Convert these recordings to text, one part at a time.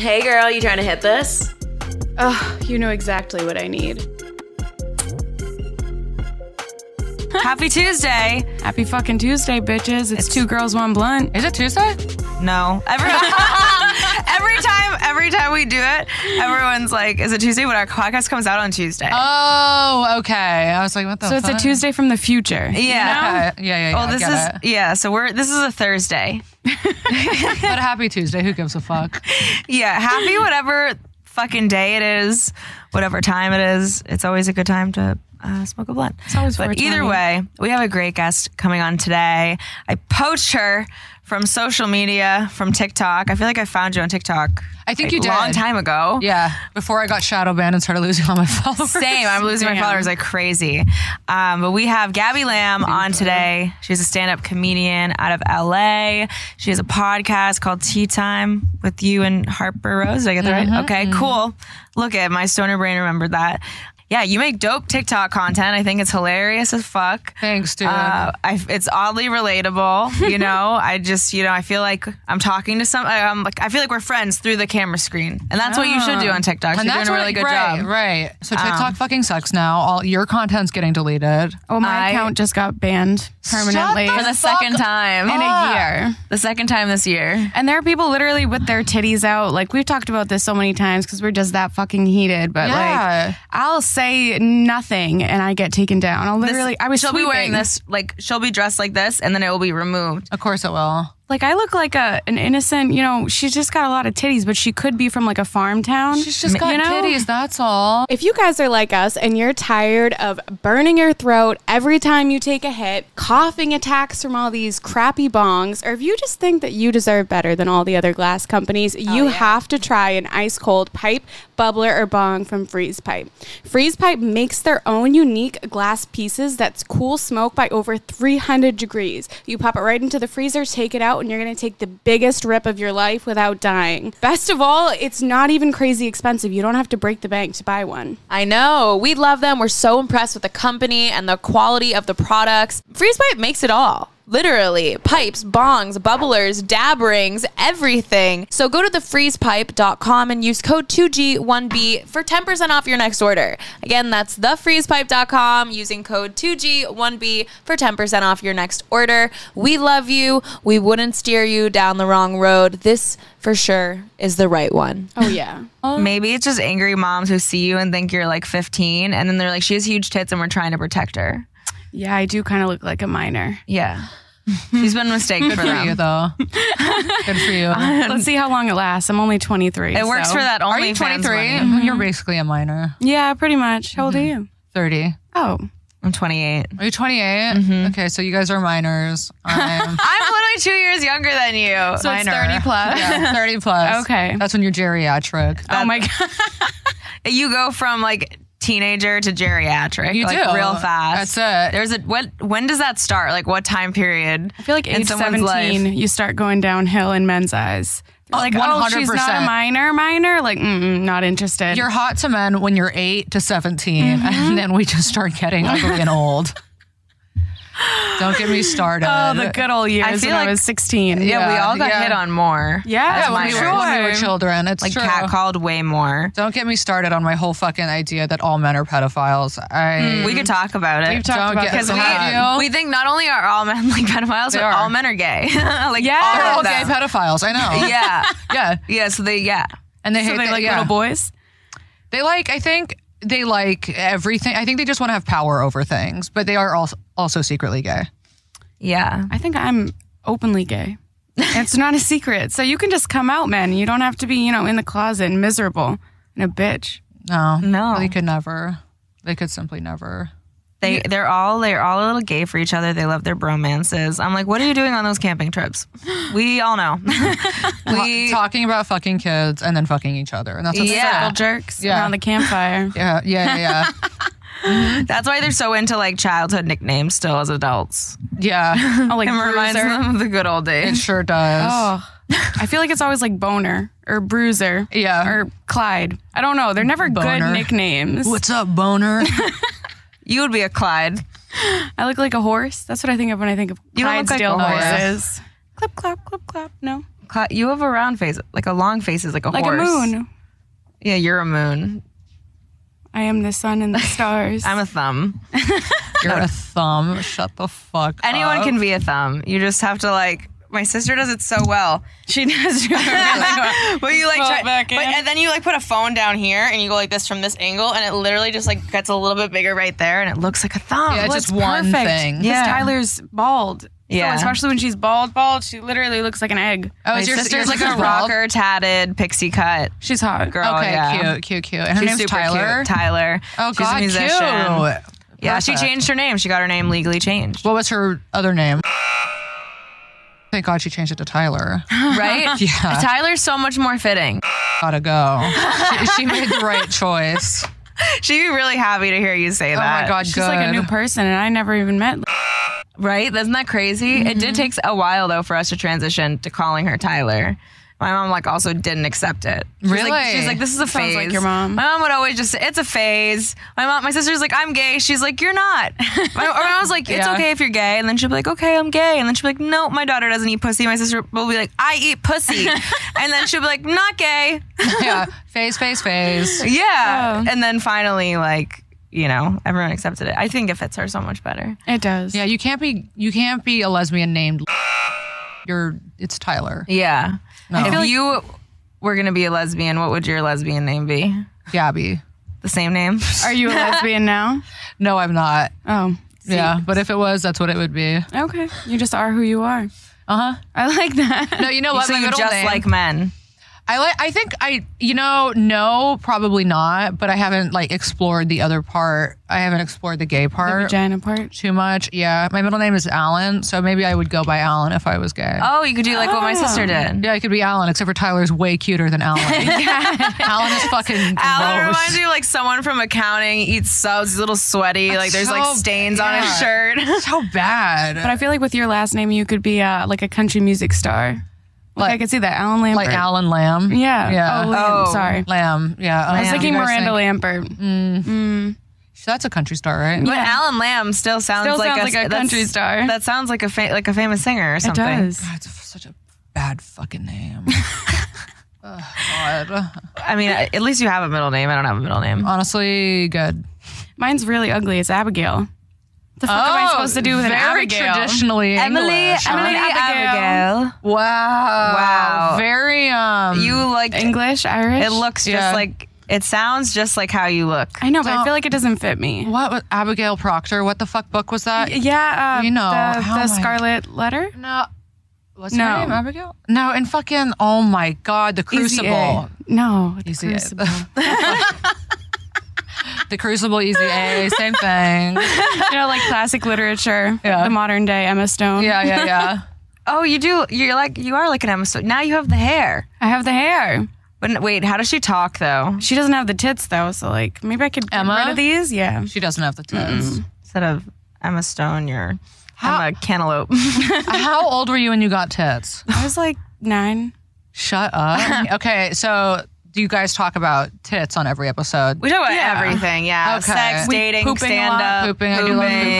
Hey girl, you trying to hit this? Oh, you know exactly what I need. Happy Tuesday. Happy fucking Tuesday, bitches. It's 2 Girls 1 Blunt. Is it Tuesday? No. Every time we do it, everyone's like, is it Tuesday? But our podcast comes out on Tuesday. Oh, okay. I was like, what the fuck? So it's a Tuesday from the future. Yeah. You know? Okay. Yeah. Well, this is a Thursday. But happy Tuesday. Who gives a fuck? Yeah. Happy whatever fucking day it is, whatever time it is. It's always a good time to smoke a blunt. But either way, we have a great guest coming on today. I poached her from social media, from TikTok. I feel like I found you on TikTok. I think you did. A long time ago. Yeah. Before I got shadow banned and started losing all my followers. Same. I'm losing my followers like crazy. But we have Gabby Lamb on today. She's a stand-up comedian out of LA. She has a podcast called Tea Time with you and Harper Rose. Did I get that right? Okay, cool. Look at my stoner brain remembered that. Yeah, you make dope TikTok content. I think it's hilarious as fuck. Thanks, dude. It's oddly relatable. You know, I just, you know, I feel like I'm talking to some. I feel like we're friends through the camera screen, and that's what you should do on TikTok. So you're doing a really good job. Right. So TikTok fucking sucks now. All your content's getting deleted. Oh, my account just got banned permanently for the second time in a year. The second time this year. And there are people literally with their titties out. Like we've talked about this so many times because we're just that fucking heated. But like, I'll say nothing and I get taken down. I'll literally she'll be wearing this, like she'll be dressed like this and then it will be removed. Of course it will. Like I look like an innocent, you know, she's just got a lot of titties, but she could be from like a farm town. She's just got titties, that's all. If you guys are like us and you're tired of burning your throat every time you take a hit, coughing attacks from all these crappy bongs, or if you just think that you deserve better than all the other glass companies, you have to try an ice cold pipe, bubbler, or bong from Freeze Pipe. Freeze Pipe makes their own unique glass pieces that's cool smoke by over 300 degrees. You pop it right into the freezer, take it out, and you're going to take the biggest rip of your life without dying. Best of all, it's not even crazy expensive. You don't have to break the bank to buy one. I know. We love them. We're so impressed with the company and the quality of the products. Freeze Pipe makes it all. Literally, pipes, bongs, bubblers, dab rings, everything. So go to thefreezepipe.com and use code 2G1B for 10% off your next order. Again, that's thefreezepipe.com using code 2G1B for 10% off your next order. We love you. We wouldn't steer you down the wrong road. This for sure is the right one. Oh, yeah. Maybe it's just angry moms who see you and think you're like 15 and then they're like, she has huge tits and we're trying to protect her. Yeah, I do kind of look like a minor. Yeah. She's been mistaken for them. Good for you, though. Good for you. Let's see how long it lasts. I'm only 23. It works for that only. Are you 23? Mm-hmm. You're basically a minor. Yeah, pretty much. How old are you? 30. Oh. I'm 28. Are you 28? Mm-hmm. Okay, so you guys are minors. I'm literally 2 years younger than you. So minor. It's 30 plus. Yeah, 30 plus. Okay. That's when you're geriatric. Oh, my God. You go from, like, teenager to geriatric, you like do real fast. That's it. When does that start? Like what time period? I feel like age 17, you start going downhill in men's eyes. Like 100%. Oh, she's not a minor. Like, not interested. You're hot to men when you're 8 to 17, and then we just start getting ugly and old. Don't get me started. Oh, the good old years. I feel like I was 16. Yeah, we all got hit on more. Yeah, when we were children. It's like true. Catcalled way more. Don't get me started on my whole fucking idea that all men are pedophiles. We could talk about it. We've talked about it. Because we think not only are all men like pedophiles, but all men are gay. Like all gay pedophiles. I know. Yeah. Yeah. Yeah. So they like little boys. They like. I think. They like everything. I think they just want to have power over things, but they are also secretly gay. Yeah. I think I'm openly gay. It's not a secret. So you can just come out, man. You don't have to be, you know, in the closet and miserable and a bitch. No. They could never. They could simply never. They're all a little gay for each other. They love their bromances. I'm like, what are you doing on those camping trips? We all know. Talking about fucking kids and then fucking each other. And that's what circle jerks around the campfire. Yeah. That's why they're so into like childhood nicknames still as adults. Yeah. Oh, like it reminds them of the good old days. It sure does. Oh. I feel like it's always like Boner or Bruiser. Yeah. Or Clyde. I don't know. They're never good nicknames. What's up, Boner? You would be a Clyde. I look like a horse. That's what I think of when I think of Clydesdale horses. Clip, clop, clip, clop. No. You have a round face. Like a long face is like a horse. Like a moon. Yeah, you're a moon. I am the sun and the stars. I'm a thumb. You're a thumb. Shut the fuck Anyone up. Anyone can be a thumb. You just have to like. My sister does it so well. She does. Really well. But you like try, and then you like put a phone down here and you go like this from this angle, and it literally just like gets a little bit bigger right there, and it looks like a thumb. Yeah, well, just one thing. Yeah, Tyler's bald. Yeah, so especially when she's bald. She literally looks like an egg. Oh, it's your sister's like a rocker, tatted, pixie cut. She's hot, girl. Okay, yeah. cute. And her name's Tyler. Cute. Tyler. Oh God, she's a musician. Cute. Yeah, she changed her name. She got her name legally changed. What was her other name? Thank God she changed it to Tyler. Right? Yeah. Tyler's so much more fitting. Gotta go. She made the right choice. She'd be really happy to hear you say that. Oh my God, she's good. Like a new person and I never even met. Right? Isn't that crazy? Mm-hmm. It did take a while though for us to transition to calling her Tyler. My mom like also didn't accept it. Really? She's like, this is a phase. Sounds like your mom. My mom would always just say, it's a phase. My sister's like, I'm gay. She's like, you're not. my mom was like, it's okay if you're gay. And then she'll be like, okay, I'm gay. And then she'll be like, no, my daughter doesn't eat pussy. My sister will be like, I eat pussy. And then she'll be like, not gay. Yeah. Phase. Yeah. Oh. And then finally like, you know, everyone accepted it. I think it fits her so much better. It does. Yeah. You can't be a lesbian named. It's Tyler. Yeah. No. If you were going to be a lesbian, what would your lesbian name be? Gabby. The same name? Are you a lesbian now? No, I'm not. Oh. See. Yeah, but if it was, that's what it would be. Okay. You just are who you are. Uh-huh. I like that. No, you know what? So you just name, like men. Probably not, but I haven't like explored the other part. I haven't explored the gay part. The vagina part? Too much. Yeah. My middle name is Alan, so maybe I would go by Alan if I was gay. Oh, you could do like what my sister did. Yeah, I could be Alan, except for Tyler's way cuter than Alan. Alan is fucking gross. Alan reminds me of like someone from accounting, eats subs, he's a little sweaty, that's like there's so like stains on his shirt. So bad. But I feel like with your last name, you could be like a country music star. Like I could see that. Alan Lambert. Like Alan Lamb? Yeah. Oh, Lamb. Sorry. Lamb. Yeah. I was thinking Miranda Lambert. Mm. So that's a country star, right? Yeah. But Alan Lamb still sounds like a country star. That sounds like a famous singer or something. It does. God, it's such a bad fucking name. Oh, God. I mean, at least you have a middle name. I don't have a middle name. Honestly, good. Mine's really ugly. It's Abigail. The fuck am I supposed to do with an Abigail? Very traditionally English. Emily Abigail. Wow. Very, You like... English, Irish? It looks just like... It sounds just like how you look. I know, but I feel like it doesn't fit me. What was Abigail Proctor? What the fuck book was that? Yeah, you know. The Scarlet Letter? No. What's her name? Abigail? No, and fucking... Oh my God, The Crucible. Crucible. The Crucible, Easy A, same thing. You know, like classic literature, the modern day Emma Stone. Yeah. Oh, you do. You are like an Emma Stone. Now you have the hair. I have the hair. But wait, how does she talk though? She doesn't have the tits though, so like maybe I could get rid of these. Yeah, she doesn't have the tits. Mm-mm. Instead of Emma Stone, I'm a cantaloupe. How old were you when you got tits? I was like 9. Shut up. Okay, so. Do you guys talk about tits on every episode? We talk about everything, yeah. Okay. Sex, dating, stand-up, pooping. I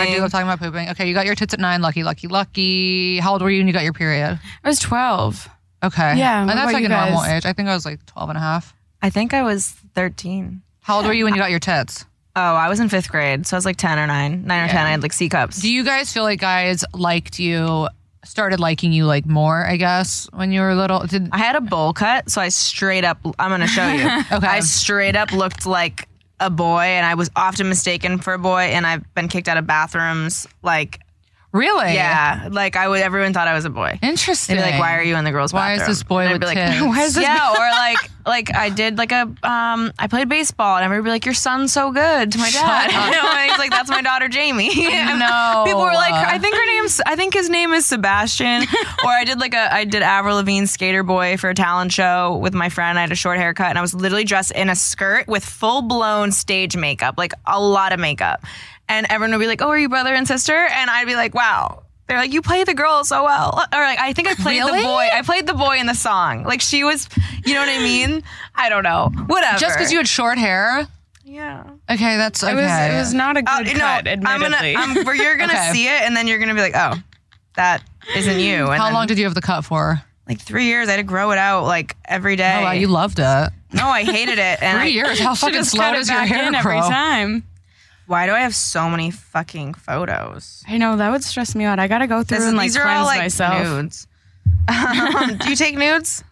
do love talking about pooping. Okay, you got your tits at 9, lucky. How old were you when you got your period? I was 12. Okay. Yeah, and that's like a normal age. I think I was like 12 and a half. I think I was 13. How old were you when you got your tits? Oh, I was in 5th grade, so I was like 10 or 9. 9 or 10, I had like C cups. Do you guys feel like guys liked you... started liking you like more, I guess, when you were little? I had a bowl cut, so I straight up, I'm going to show you. Okay. I straight up looked like a boy, and I was often mistaken for a boy, and I've been kicked out of bathrooms, like... Really? Yeah. Like, everyone thought I was a boy. Interesting. They'd be like, why are you in the girls' bathroom? Why is this boy with tits? Like, why is this or like I did like a, I played baseball and everybody would be like, your son's so good to my dad. You know, and he's like, that's my daughter, Jamie. No. People were like, I think his name is Sebastian. Or I did Avril Lavigne's Skater Boy for a talent show with my friend. I had a short haircut and I was literally dressed in a skirt with full blown stage makeup, like a lot of makeup. And everyone would be like, oh, are you brother and sister? And I'd be like, wow. They're like, you play the girl so well. Or like, I think I played the boy. I played the boy in the song. Like she was, you know what I mean? I don't know. Whatever. Just because you had short hair? Yeah. Okay, that's okay. It was not a good cut, admittedly. You're going to see it and then you're going to be like, oh, that isn't you. And How long did you have the cut for? like 3 years. I had to grow it out like every day. Oh, wow, you loved it. No, I hated it. And 3 years? How fucking slow does your hair grow? Every time. Why do I have so many fucking photos? I know, that would stress me out. I gotta go through and like cleanse myself. Nudes. Do you take nudes?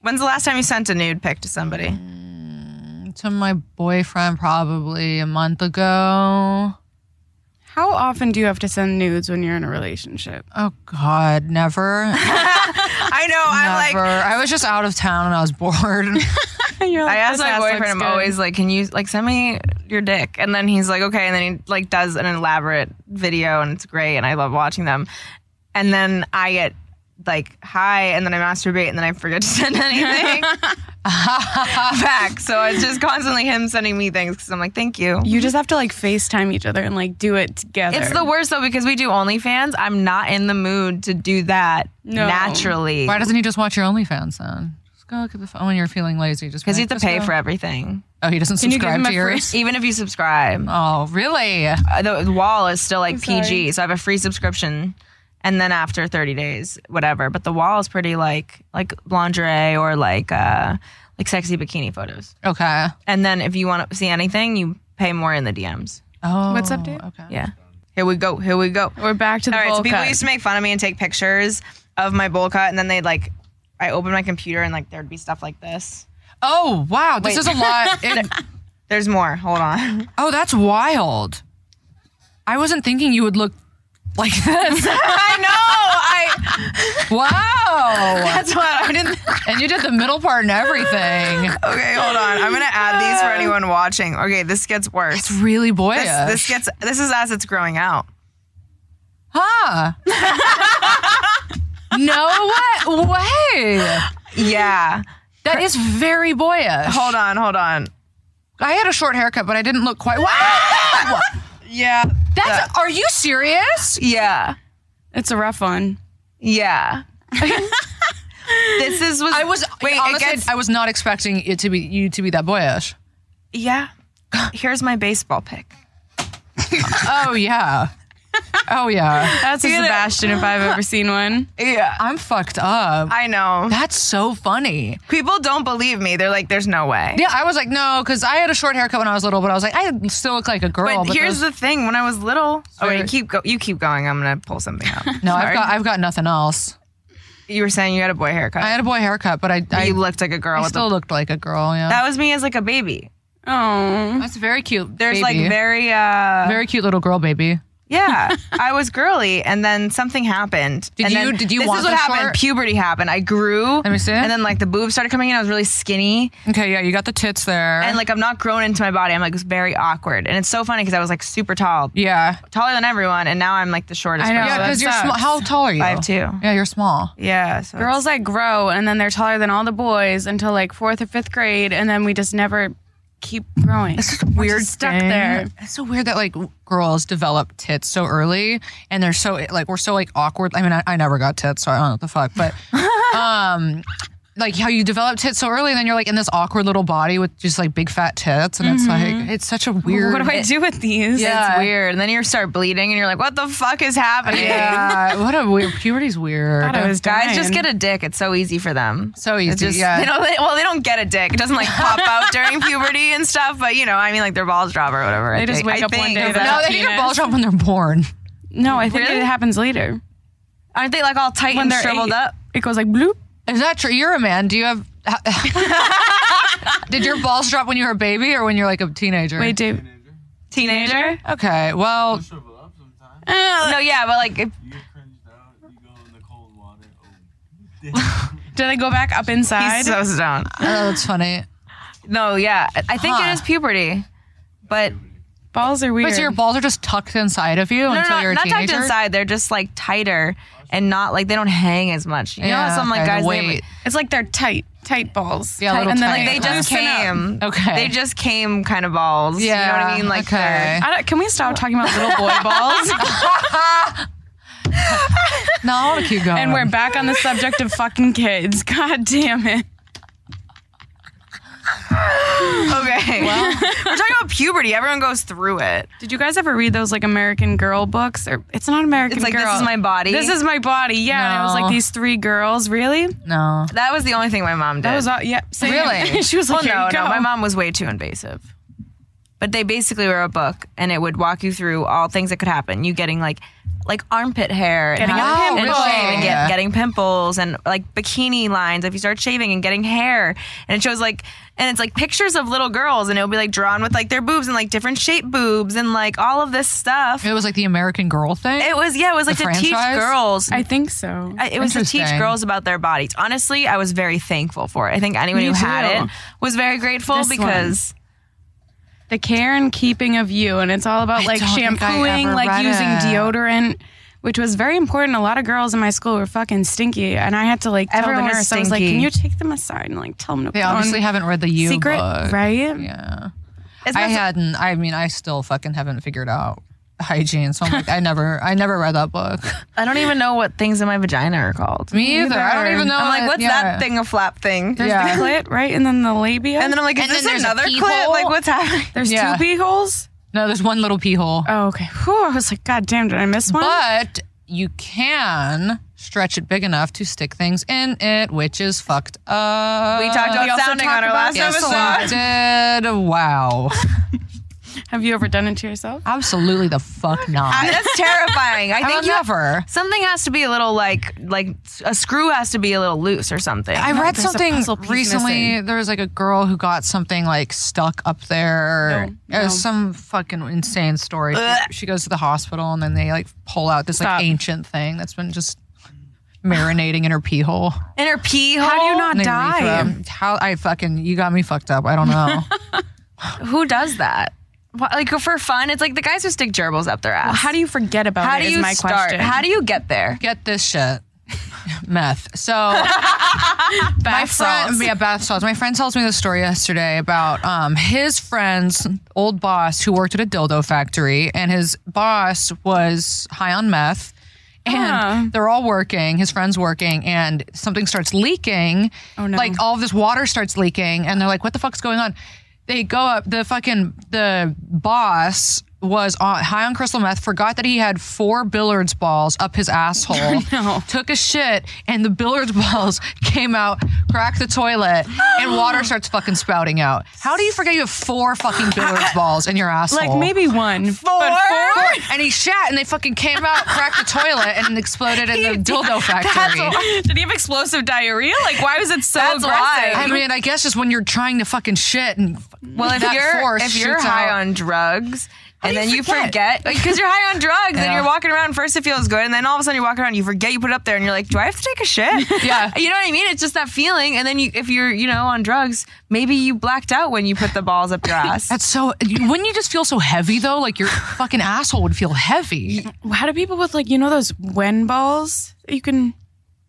When's the last time you sent a nude pic to somebody? To my boyfriend, probably a month ago. How often do you have to send nudes when you're in a relationship? Oh, God, never. I know. Never. I'm like, I was just out of town and I was bored. You're like, I asked my boyfriend, I'm always like, can you like send me your dick? And then he's like, okay. And then he like does an elaborate video and it's great. And I love watching them. And then I get like high and then I masturbate and then I forget to send anything back. So it's just constantly him sending me things because I'm like, thank you. You just have to like FaceTime each other and like do it together. It's the worst though because we do OnlyFans. I'm not in the mood to do that naturally. Why doesn't he just watch your OnlyFans then? Go look at the phone when you're feeling lazy. Just because you have to pay for everything. Oh, he doesn't subscribe to yours? Even if you subscribe. Oh, really? The wall is still like PG, so I have a free subscription. And then after 30 days, whatever. But the wall is pretty like lingerie or like sexy bikini photos. Okay. And then if you want to see anything, you pay more in the DMs. Oh. What's up, dude? Okay. Yeah. Here we go. Here we go. We're back to the bowl cut. All right, so people used to make fun of me and take pictures of my bowl cut. And then they'd like... I opened my computer and like there'd be stuff like this. Oh, wow. Wait. This is a lot. There's more. Hold on. Oh, that's wild. I wasn't thinking you would look like this. I know. Wow. That's what I didn't. And you did the middle part and everything. Okay, hold on. I'm going to add these for anyone watching. Okay, this gets worse. It's really boyish. This is as it's growing out. Huh. No way. Yeah. That is very boyish. Hold on. I had a short haircut, but I didn't look quite. Wow. Yeah. Are you serious? Yeah. It's a rough one. Yeah. I was not expecting it to be that boyish. Yeah. Here's my baseball pick. Oh, yeah. Oh, yeah. That's a Sebastian if I've ever seen one. Yeah. I'm fucked up. I know. That's so funny. People don't believe me. They're like, there's no way. Yeah, I was like, no, because I had a short haircut when I was little, but I was like, I still look like a girl. But here's the thing. When I was little. Sure. Oh, wait, you keep going. I'm going to pull something out. No, I've got nothing else. You were saying you had a boy haircut. I had a boy haircut, but you looked like a girl. I still looked like a girl, yeah. That was me as like a baby. Oh. That's very cute. There's baby. Like very cute little girl baby. Yeah, I was girly, and then something happened. Did you want this? This is what happened. Puberty happened. I grew. Let me see it. And then like the boobs started coming in. I was really skinny. Okay, yeah, you got the tits there. And like I'm not grown into my body. I'm like, it was very awkward, and it's so funny because I was like super tall. Yeah, taller than everyone, and now I'm like the shortest. I know. Yeah, because you're small. How tall are you? 5'2". Yeah, you're small. Yeah. So girls like grow, and then they're taller than all the boys until like 4th or 5th grade, and then we just never. Keep growing. It's weird stuck there. It's so weird that like girls develop tits so early and they're so like we're so like awkward. I mean I never got tits, so I don't know what the fuck, but like how you develop tits so early and then you're like in this awkward little body with just like big fat tits and it's like it's such a weird. What do I do with these? Yeah. It's weird. And then you start bleeding and you're like, what the fuck is happening? Yeah. What a weird puberty's weird. Guys just get a dick. It's so easy for them. So easy. Just, yeah. They don't get a dick. It doesn't like pop out during puberty and stuff, but you know, I mean like their balls drop or whatever. They just wake up one day. No, they get their balls drop when they're born. No, I think it happens later. Aren't they like all tight and shriveled up? It goes like bloop. Is that true? You're a man. Do you have... Did your balls drop when you were a baby or when you're like a teenager? Wait, dude. Teenager? Okay, well... They'll shrivel up sometimes. No, yeah, but like... If, you get cringed out, you go in the cold water. Oh. Do they go back up inside? He slows down. Oh, that's funny. No, yeah. I think it is puberty, but... Balls are weird. But so your balls are just tucked inside of you until you're a teenager? Not tucked inside. They're just like tighter and not like they don't hang as much. You know, some like guys, it's like they're tight balls. Yeah, tight, and then like, they just came. Okay. They just came kind of balls. Yeah. You know what I mean? Like, okay. Can we stop talking about little boy balls? No, I want to keep going. And we're back on the subject of fucking kids. God damn it. Okay. Well, we're talking about puberty. Everyone goes through it. Did you guys ever read those like American Girl books? Or it's not American Girl. It's like Girl. This Is My Body. This Is My Body. Yeah. No. And it was like these three girls. Really? No. That was the only thing my mom did. That was all, yeah. Same. Really? She was like, well, no, no. My mom was way too invasive. But they basically wrote a book, and it would walk you through all things that could happen. You getting like armpit hair, and shaving, getting pimples, and like bikini lines if you start shaving, and getting hair. And it shows like, and it's like pictures of little girls, and it'll be like drawn with like their boobs and like different shaped boobs and like all of this stuff. It was like the American Girl thing. It was it was like to teach girls. I think so. It was to teach girls about their bodies. Honestly, I was very thankful for it. I think anyone who had it was very grateful because. The care and keeping of you, and it's all about like shampooing, like using deodorant, which was very important. A lot of girls in my school were fucking stinky, and I had to like tell the nurse. I was like, "Can you take them aside and like tell them to?" They obviously haven't read the secret book, right? Yeah, I hadn't. I mean, I still fucking haven't figured out hygiene, so I'm like, I never read that book. I don't even know what things in my vagina are called. Me either. I don't even know. I'm like, what's that thing? A flap thing? There's the clit, right, and then the labia, and then I'm like, is this another clit? Like, what's happening? There's two pee holes. No, there's one little pee hole. Oh, okay. Whew, I was like, God damn, did I miss one? But you can stretch it big enough to stick things in it, which is fucked up. We talked about sounding on our last episode. Wow. Have you ever done it to yourself? Absolutely the fuck not. That's terrifying. I think never. Something has to be a little like a screw has to be a little loose or something. I read something recently. Missing. There was like a girl who got something like stuck up there. It was some fucking insane story. She goes to the hospital and then they like pull out this like ancient thing that's been just marinating in her pee hole. In her pee hole? How do you not die? How you got me fucked up. I don't know. Who does that? Like for fun, it's like the guys who stick gerbils up their ass. Well, how do you forget about it is my question. How do you get there? Get this shit. Meth. So bath salts. My friend tells me this story yesterday about his friend's old boss who worked at a dildo factory, and his boss was high on meth. And they're all working, his friend's working, and something starts leaking. Oh no. Like all of this water starts leaking, and they're like, what the fuck's going on? They go up, the boss was high on crystal meth, forgot that he had 4 billiards balls up his asshole, took a shit, and the billiards balls came out, cracked the toilet, and water starts fucking spouting out. How do you forget you have 4 fucking billiards balls in your asshole? Like maybe one. 4? And he shat, and they fucking came out, cracked the toilet, and exploded in the dildo factory. Did he have explosive diarrhea? Like why was it so aggressive? I mean, I guess just when you're trying to fucking shit and if you're high on drugs. And then you forget because you're high on drugs and you're walking around. First it feels good, and then all of a sudden you're walking around, you forget you put it up there, and you're like, do I have to take a shit? Yeah, you know what I mean? It's just that feeling. And then if you're on drugs, maybe you blacked out when you put the balls up your ass. That's so. Wouldn't you just feel so heavy though? Like your fucking asshole would feel heavy. How do people with those Wen balls? You can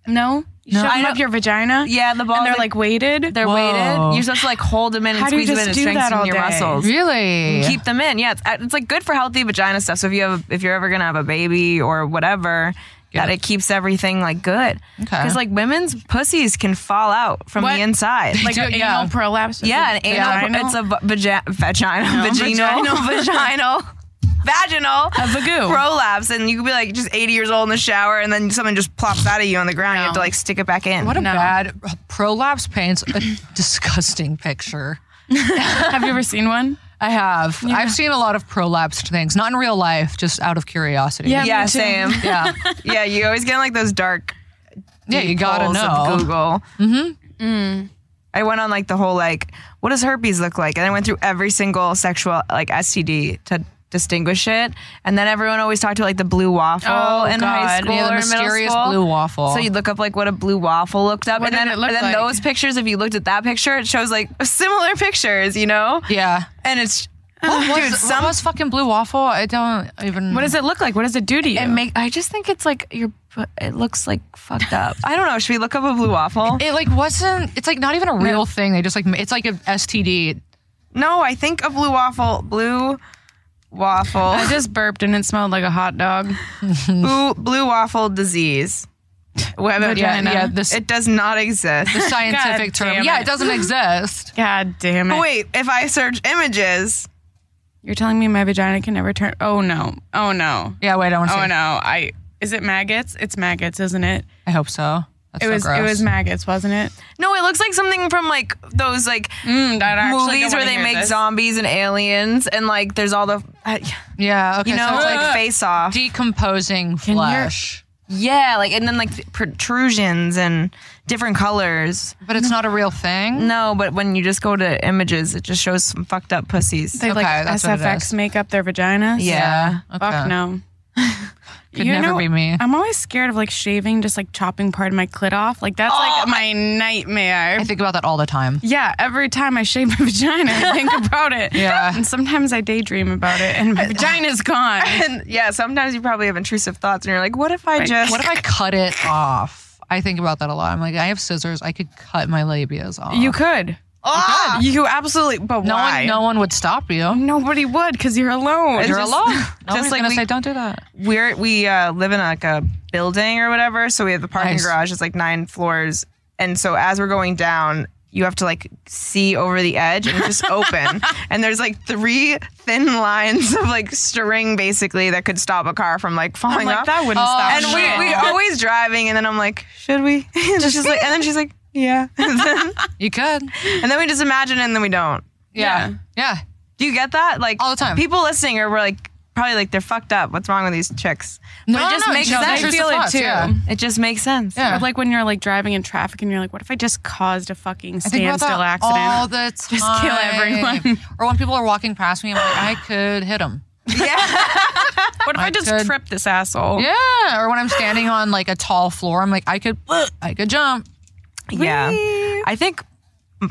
You shove them up your vagina. Yeah, the balls. And they're like weighted. They're weighted. You're supposed to like hold them in and squeeze them in and strengthen your muscles. Really? Keep them in. Yeah, it's like good for healthy vagina stuff. So if you're ever going to have a baby or whatever, that it keeps everything like good. Because like women's pussies can fall out from the inside. Like an anal prolapse. Yeah, it's a vaginal. Vaginal prolapse, and you could be like just 80 years old in the shower, and then someone just plops out of you on the ground. You have to like stick it back in. What a bad prolapse paints a disgusting picture. Have you ever seen one? I have. Yeah. I've seen a lot of prolapsed things, not in real life, just out of curiosity. Yeah, same. Yeah, you always get like those dark. Yeah, you gotta know. Of Google. Mm-hmm. Mm. I went on like the whole like, what does herpes look like? And I went through every single sexual like STD to distinguish it, and then everyone always talked to like the blue waffle in high school or middle school. Mysterious blue waffle. So you'd look up like what a blue waffle looked up, and then those pictures. If you looked at that picture, it shows like similar pictures, you know? Yeah, and it's what was fucking blue waffle? I don't even. What does it look like? What does it do to you? I just think it's like it looks like fucked up. I don't know. Should we look up a blue waffle? It like wasn't. It's like not even a real thing. They just like it's like an STD. No, I think a blue waffle waffle. I just burped and it smelled like a hot dog. Blue waffle disease. It does not exist. The scientific term. Yeah, it doesn't exist. God damn it. Oh, wait, if I search images. You're telling me my vagina can never turn. Oh, no. Oh, no. Yeah, wait, I don't want to see. Oh, no. Is it maggots? It's maggots, isn't it? I hope so. That's gross. It was maggots, wasn't it? No, it looks like something from like those like movies where they make zombies and aliens and like there's all the yeah, okay, you know, so it's like Face Off, decomposing flesh. Yeah, like and then like protrusions and different colors. But it's not a real thing. No, but when you just go to images, it just shows some fucked up pussies. They like SFX make up their vaginas. Yeah, okay. Fuck no. Could never be me. I'm always scared of like shaving, just like chopping part of my clit off. Like that's like my nightmare. I think about that all the time. Yeah, every time I shave my vagina, I think about it. Yeah, and sometimes I daydream about it, and my vagina's gone. And yeah, sometimes you probably have intrusive thoughts, and you're like, what if I cut it off? I think about that a lot. I'm like, I have scissors. I could cut my labias off. You could. Oh, you absolutely, but why? No one would stop you. Nobody would because you're alone. You're alone. Just like we say, don't do that. We live in like a building or whatever, so we have the parking garage. It's like 9 floors, and so as we're going down, you have to like see over the edge and just open. And there's like 3 thin lines of like string basically that could stop a car from like falling off. That wouldn't stop. And we always driving, and then I'm like, should we? And she's like, and then she's like. Yeah. You could. And then we just imagine it and then we don't. Yeah. Yeah. Do you get that? Like all the time. People listening are like probably like they're fucked up. What's wrong with these chicks? No, but it just makes sense. I feel it too. Yeah. It just makes sense. Yeah. Or like when you're like driving in traffic and you're like, what if I just caused a fucking standstill accident? All the time. Just kill everyone. Or when people are walking past me, I'm like, I could hit them. Yeah. What if I just trip this asshole? Yeah. Or when I'm standing on like a tall floor, I'm like, I could jump. Yeah. Wee. I think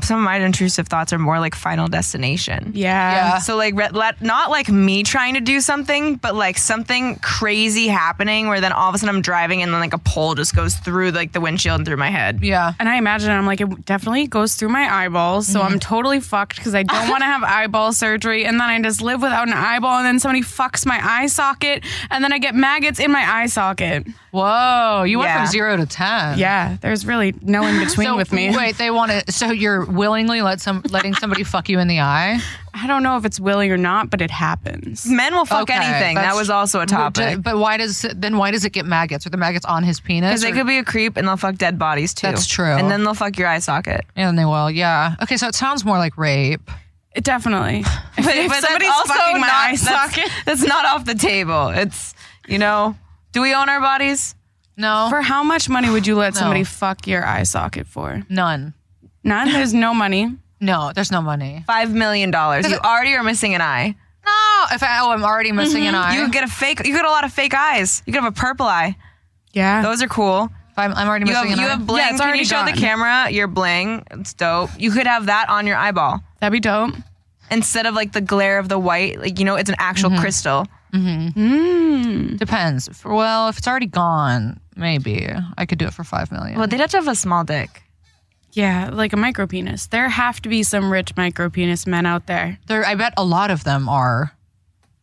some of my intrusive thoughts are more like Final Destination. Yeah. So like not like me trying to do something, but like something crazy happening where then all of a sudden I'm driving and then like a pole just goes through like the windshield and through my head. Yeah. And I imagine I'm like, it definitely goes through my eyeballs. So I'm totally fucked because I don't want to have eyeball surgery. And then I just live without an eyeball and then somebody fucks my eye socket and then I get maggots in my eye socket. Whoa. You went from 0 to 10. Yeah. There's really no in between with me. Wait, they want to, so you're willingly letting somebody fuck you in the eye? I don't know if it's willing or not, but it happens. Men will fuck anything. That was also a topic. But why does it get maggots? Are the maggots on his penis? Because they could be a creep and they'll fuck dead bodies too. That's true. And then they'll fuck your eye socket. And they will, yeah. Okay, so it sounds more like rape. It definitely. But somebody's fucking my eye socket. That's not off the table. It's, you know, do we own our bodies? No. For how much money would you let somebody fuck your eye socket for? None. None? There's no money. No, there's no money. $5 million. You already are missing an eye. No. I'm already missing an eye. You get a lot of fake eyes. You could have a purple eye. Yeah. Those are cool. I'm already missing an eye. You have bling. Yeah, it's already gone. Can you show the camera your bling? It's dope. You could have that on your eyeball. That'd be dope. Instead of like the glare of the white, like, you know, it's an actual crystal. Mm-hmm. Depends. Well, if it's already gone, maybe. I could do it for $5 million. Well, they'd have to have a small dick. Yeah, like a micro penis. There have to be some rich micro penis men out there. I bet a lot of them are.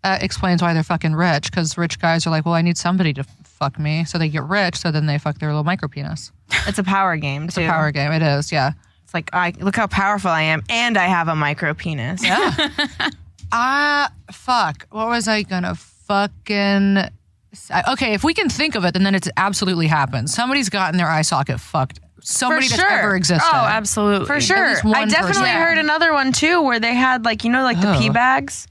Explains why they're fucking rich, because rich guys are like, well, I need somebody to fuck me. So they get rich, so then they fuck their little micro penis. It's a power game, It's a power game. It is, yeah. It's like, look how powerful I am, and I have a micro penis. Yeah. Fuck. What was I gonna fucking... Okay, if we can think of it, then it's absolutely happened. Somebody's gotten their eye socket fucked. Somebody that's ever existed. Oh, absolutely. For sure. I definitely heard another one too where they had like, you know, like the pee bags.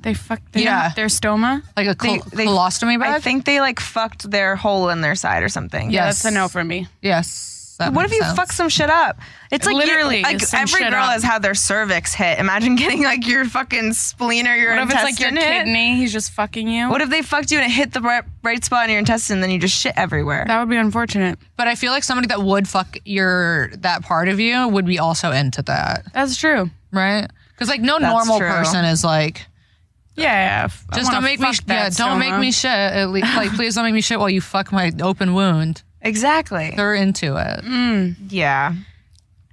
They fucked their stoma. Like a colostomy bag? I think they like fucked their hole in their side or something. Yes. Yeah, that's a no for me. Yes. What if you fuck some shit up? It's like literally like every girl has had their cervix hit. Imagine getting like your fucking spleen or your intestine. What if it's like your kidney? He's just fucking you. What if they fucked you and it hit the right spot in your intestine, and then you just shit everywhere? That would be unfortunate. But I feel like somebody that would fuck that part of you would be also into that. That's true, right? Because like no normal person is like, yeah, just don't make me. Yeah, don't make me shit. At least, like, please don't make me shit while you fuck my open wound. Exactly. They're into it. Yeah.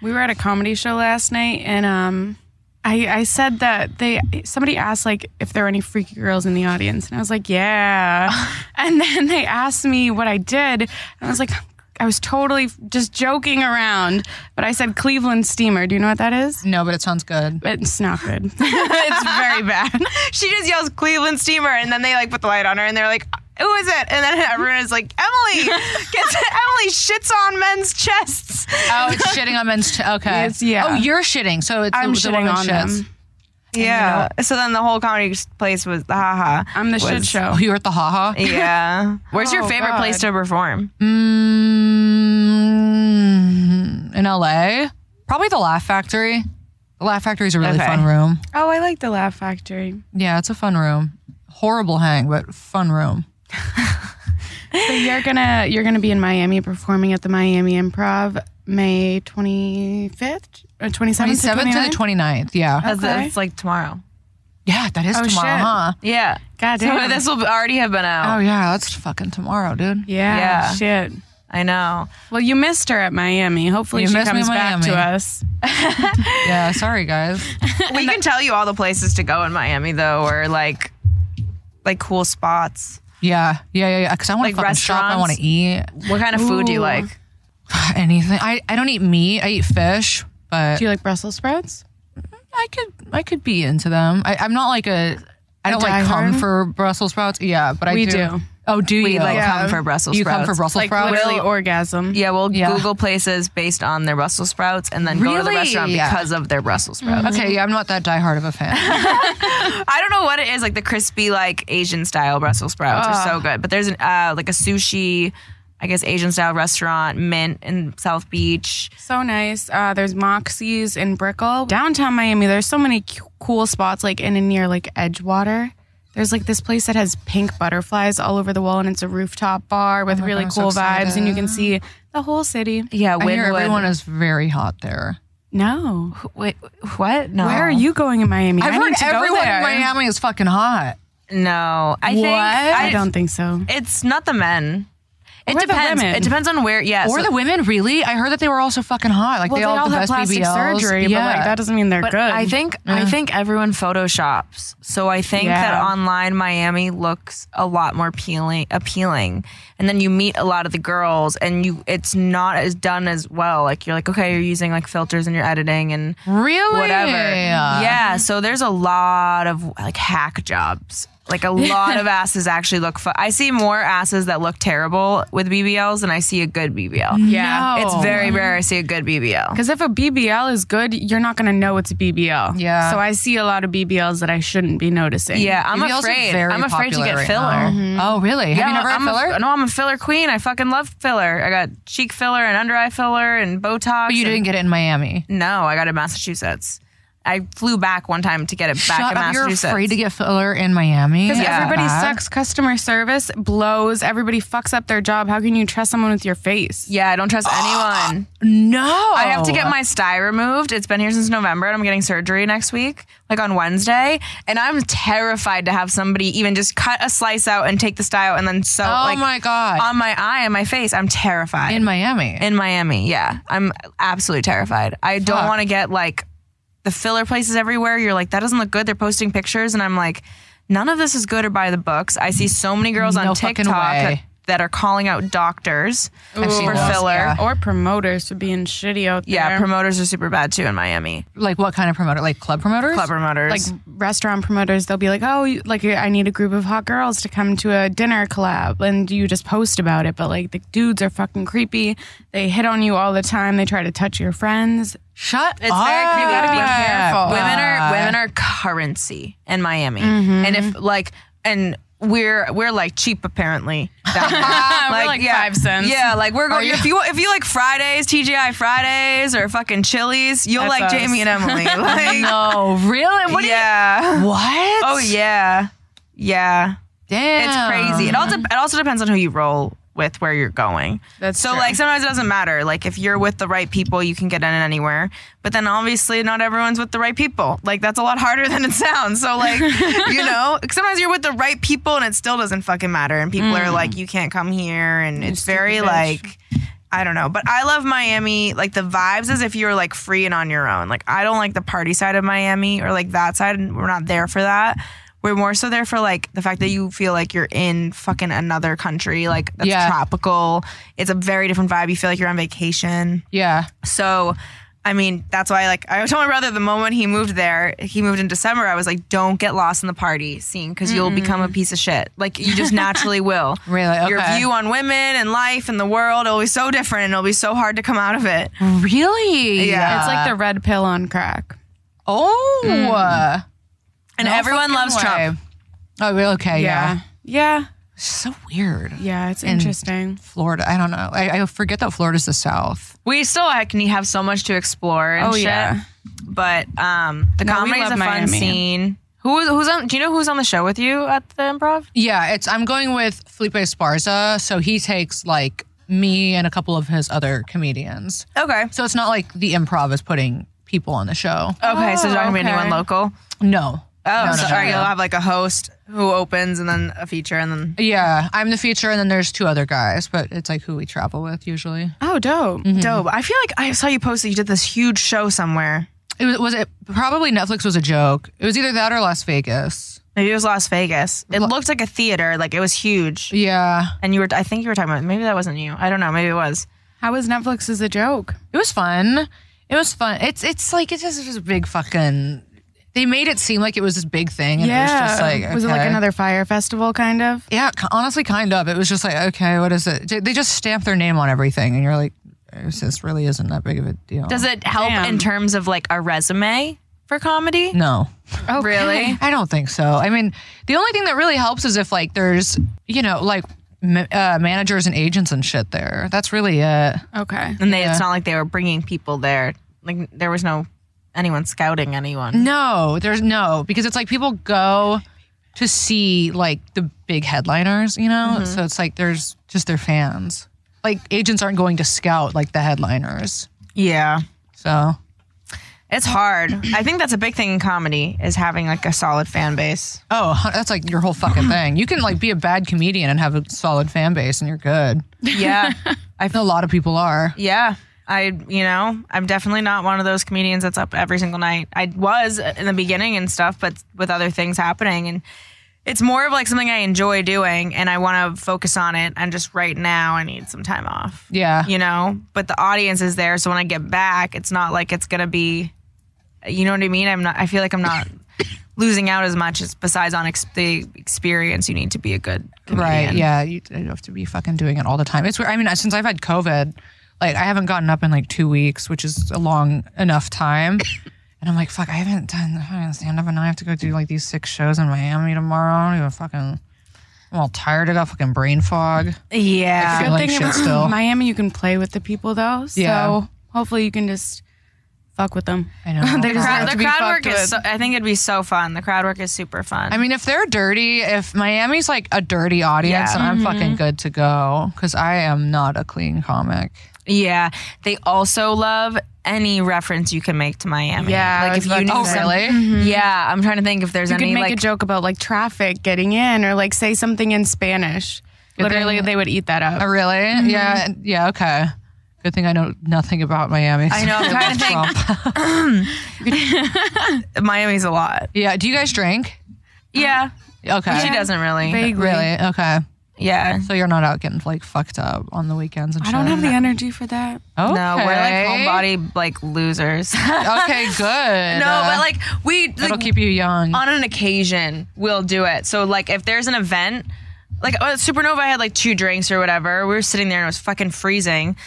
We were at a comedy show last night, and I said that somebody asked like if there were any freaky girls in the audience, and I was like, yeah. And then they asked me what I did, and I was like, I was totally just joking around, but I said Cleveland Steamer. Do you know what that is? No, but it sounds good. It's not good. It's very bad. She just yells Cleveland Steamer, and then they like put the light on her, and they're like, who is it? And then everyone is like, Emily! Emily shits on men's chests. Oh, it's shitting on men's chests. Okay. It's, yeah. Oh, you're shitting. So it's I'm the shitting on chests. Them. Yeah. You know, so then the whole comedy place was the haha. I'm the shit show. Oh, you were at the haha? Yeah. Where's your favorite place to perform? In LA? Probably the Laugh Factory. The Laugh Factory is a really fun room. Oh, I like the Laugh Factory. Yeah, it's a fun room. Horrible hang, but fun room. So you're gonna be in Miami performing at the Miami Improv May 25th or 27th to the 29th. Yeah, that's like tomorrow. Yeah, that is tomorrow, shit. Huh? Yeah, goddamn. So this will already have been out. Oh yeah, that's fucking tomorrow, dude. Yeah, yeah. Shit. I know. Well, you missed her at Miami. Hopefully she comes back to us. Yeah, sorry guys. We can tell you all the places to go in Miami though, or like cool spots. Yeah. Because I want to fucking shop. I want to eat. What kind of food do you like? Anything. I don't eat meat. I eat fish. But do you like Brussels sprouts? I could be into them. I'm not like a. I don't like come for Brussels sprouts. Yeah, but we do. Oh, do you? We like come for Brussels sprouts. You come for Brussels sprouts? Like literally orgasm. Yeah, we'll Google places based on their Brussels sprouts and then go to the restaurant because of their Brussels sprouts. Mm-hmm. Okay, yeah, I'm not that diehard of a fan. I don't know what it is. Like the crispy, like Asian style Brussels sprouts are so good. But there's like a sushi, I guess, Asian style restaurant, Mint in South Beach. So nice. There's Moxie's in Brickell. Downtown Miami, there's so many cool spots like in and near like Edgewater. There's like this place that has pink butterflies all over the wall, and it's a rooftop bar with really cool vibes, and you can see the whole city. Yeah, I hear everyone is very hot there. No. Wait, what? No. Where are you going in Miami? I've heard everyone in Miami is fucking hot. No. I don't think so. It's not the men. It depends. It depends on where, yeah. Or the women, really? I heard that they were also fucking hot. Like they all have the best plastic surgery, but like that doesn't mean they're good. I think everyone photoshops. So I think that online Miami looks a lot more appealing. And then you meet a lot of the girls, and it's not as done as well. Like you're like, okay, you're using like filters and you're editing and really whatever. Yeah. So there's a lot of like hack jobs. Like a lot of asses actually look fun. I see more asses that look terrible with BBLs than I see a good BBL. Yeah. No. It's very rare I see a good BBL. Because if a BBL is good, you're not going to know it's a BBL. Yeah. So I see a lot of BBLs that I shouldn't be noticing. Yeah, I'm BBLs afraid. I'm afraid to get filler. Mm-hmm. Oh, really? Yeah, have you never had filler? No, I'm a filler queen. I fucking love filler. I got cheek filler and under eye filler and Botox. But you didn't get it in Miami? No, I got it in Massachusetts. I flew back one time to get it back in Massachusetts. You're afraid to get filler in Miami? Because everybody sucks. Customer service blows. Everybody fucks up their job. How can you trust someone with your face? Yeah, I don't trust anyone. No. I have to get my sty removed. It's been here since November, and I'm getting surgery next week, like on Wednesday. And I'm terrified to have somebody even just cut a slice out and take the sty out and then sew my God. On my eye and my face. I'm terrified. In Miami? In Miami, yeah. I'm absolutely terrified. I don't want to get like... The filler places everywhere, you're like, that doesn't look good. They're posting pictures. And I'm like, none of this is good or by the books. I see so many girls on TikTok that are calling out doctors for filler. Yeah. Or promoters for being shitty out there. Yeah, promoters are super bad too in Miami. Like what kind of promoter? Like club promoters? Club promoters. Like restaurant promoters. They'll be like, I need a group of hot girls to come to a dinner collab. And you just post about it. But like the dudes are fucking creepy. They hit on you all the time. They try to touch your friends. Shut up. It's very creepy. You gotta be careful. Women are currency in Miami. Mm-hmm. And if like, and we're like cheap apparently. Like, we're like 5 cents. Yeah, like we're going. If you like Fridays, TGI Fridays, or fucking Chili's, you'll That's like us. Jamie and Emily. Like, no, really? What? Yeah. What? Oh yeah, yeah. Damn, it's crazy. It also depends on who you roll with, where you're going. That's so true. Like sometimes it doesn't matter. Like if you're with the right people, you can get in anywhere. But then obviously not everyone's with the right people. Like that's a lot harder than it sounds. So like, you know, sometimes you're with the right people and it still doesn't fucking matter. And people are like, you can't come here. And it's very like, I don't know. But I love Miami. Like the vibes is if you're like free and on your own. Like I don't like the party side of Miami or like that side. And we're not there for that. We're more so there for, like, the fact that you feel like you're in fucking another country. Like, that's tropical. It's a very different vibe. You feel like you're on vacation. Yeah. So, I mean, that's why, like, I told my brother the moment he moved there, he moved in December, I was like, don't get lost in the party scene because you'll become a piece of shit. Like, you just naturally will. Really? Okay. Your view on women and life and the world will be so different and it'll be so hard to come out of it. Really? Yeah. It's like the red pill on crack. Oh. Mm. And no, everyone loves Trump. Oh, okay. Yeah. So weird. Yeah, it's interesting. Florida. I don't know. I forget that Florida's the South. We still have so much to explore and shit. Yeah. But the comedy is a fun Miami. Scene. Who's on? Do you know who's on the show with you at the Improv? Yeah, I'm going with Felipe Esparza. So he takes like me and a couple of his other comedians. Okay. So it's not like the Improv is putting people on the show. Okay, so there's not going to be anyone local? No. Oh, no, sorry. You'll have like a host who opens and then a feature and then... Yeah, I'm the feature and then there's two other guys, but it's like who we travel with usually. Oh, dope. Mm-hmm. Dope. I feel like I saw you post that you did this huge show somewhere. It was probably Netflix was a Joke. It was either that or Las Vegas. Maybe it was Las Vegas. It looked like a theater. Like it was huge. Yeah. And I think you were talking about, maybe that wasn't you. I don't know. Maybe it was. How was Netflix is a Joke? It was fun. It's like, it's just a big fucking... They made it seem like it was this big thing. And it was just like, okay. Was it like another fire festival kind of? Yeah, honestly, kind of. It was just like, okay, what is it? They just stamp their name on everything. And you're like, this really isn't that big of a deal. Does it help in terms of like a resume for comedy? No. Oh, really? I don't think so. I mean, the only thing that really helps is if like there's, you know, like managers and agents and shit there. That's really it. Okay. And it's not like they were bringing people there. Like there was no... anyone scouting anyone? No, there's no, because it's like people go to see like the big headliners, you know? Mm-hmm. So it's like there's just their fans. Like agents aren't going to scout like the headliners. Yeah. So it's hard. I think that's a big thing in comedy is having like a solid fan base. Oh, that's like your whole fucking thing. You can like be a bad comedian and have a solid fan base and you're good. Yeah. I feel a lot of people are. Yeah. I'm definitely not one of those comedians that's up every single night. I was in the beginning and stuff, but with other things happening. And it's more of like something I enjoy doing and I want to focus on it. And just right now I need some time off. Yeah. You know, but the audience is there. So when I get back, it's not like it's going to be, you know what I mean? I feel like I'm not losing out as much as besides on the experience. You need to be a good comedian. Right. Yeah. You have to be fucking doing it all the time. It's weird. I mean, since I've had COVID, like, I haven't gotten up in, like, 2 weeks, which is a long enough time. And I'm like, fuck, I haven't done stand-up, and now I have to go do, like, these 6 shows in Miami tomorrow. I don't even fucking... I'm all tired. I got fucking brain fog. Yeah. I feel like shit still. Miami, you can play with the people, though. So hopefully you can just fuck with them. I know. The crowd work is... I think it'd be so fun. The crowd work is super fun. I mean, if they're dirty, if Miami's, like, a dirty audience, then I'm fucking good to go. Because I am not a clean comic. Yeah, they also love any reference you can make to Miami. Yeah, like if you know, really? Mm-hmm. Yeah, I'm trying to think if there's you any. You could make like, a joke about like traffic getting in, or like say something in Spanish. Literally, they would eat that up. Oh, really? Mm-hmm. Yeah. Okay. Good thing I know nothing about Miami. I know. I'm trying to think. Miami's a lot. Yeah. Do you guys drink? Yeah. Okay. She doesn't really. Vaguely. Really? Okay. Yeah. So you're not out getting, like, fucked up on the weekends and shit? I don't have the energy for that. Okay. No, we're, like, homebody, like, losers. Okay, good. No, but, like, it'll keep you young. On an occasion, we'll do it. So, like, if there's an event, like, at Supernova, I had, like, 2 drinks or whatever. We were sitting there, and it was fucking freezing.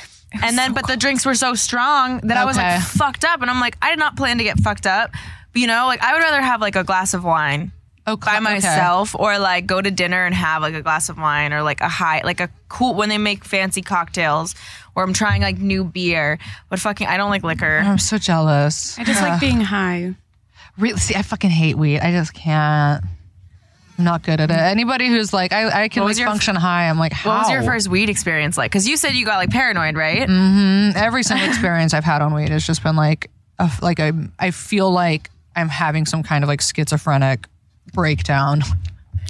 But the drinks were so strong that I was, like, fucked up. And I'm like, I did not plan to get fucked up. You know? Like, I would rather have, like, a glass of wine. Okay. By myself or like go to dinner and have like a glass of wine or like when they make fancy cocktails or I'm trying like new beer, but fucking, I don't like liquor. Oh, I'm so jealous. I just like being high. Really? See, I fucking hate weed. I just can't. I'm not good at it. Anybody who's like, I can like function high. I'm like, how? What was your first weed experience like? Because you said you got like paranoid, right? Mm-hmm. Every single experience I've had on weed has just been like, I feel like I'm having some kind of like schizophrenic breakdown.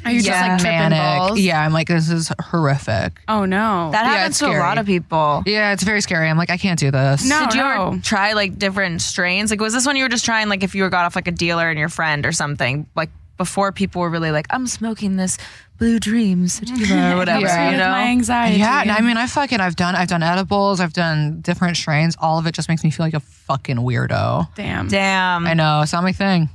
Are you just like manic? Balls? Yeah, I'm like, this is horrific. Oh no, that happens to a lot of people. Yeah, it's very scary. I'm like, I can't do this. No, did you ever try like different strains? Like, was this when you were just trying like if you were got off like a dealer and your friend or something like before people were really like, I'm smoking this Blue Dreams or whatever, you know? My anxiety. Yeah, and I mean, I've done edibles, I've done different strains. All of it just makes me feel like a fucking weirdo. Damn. I know, it's not my thing.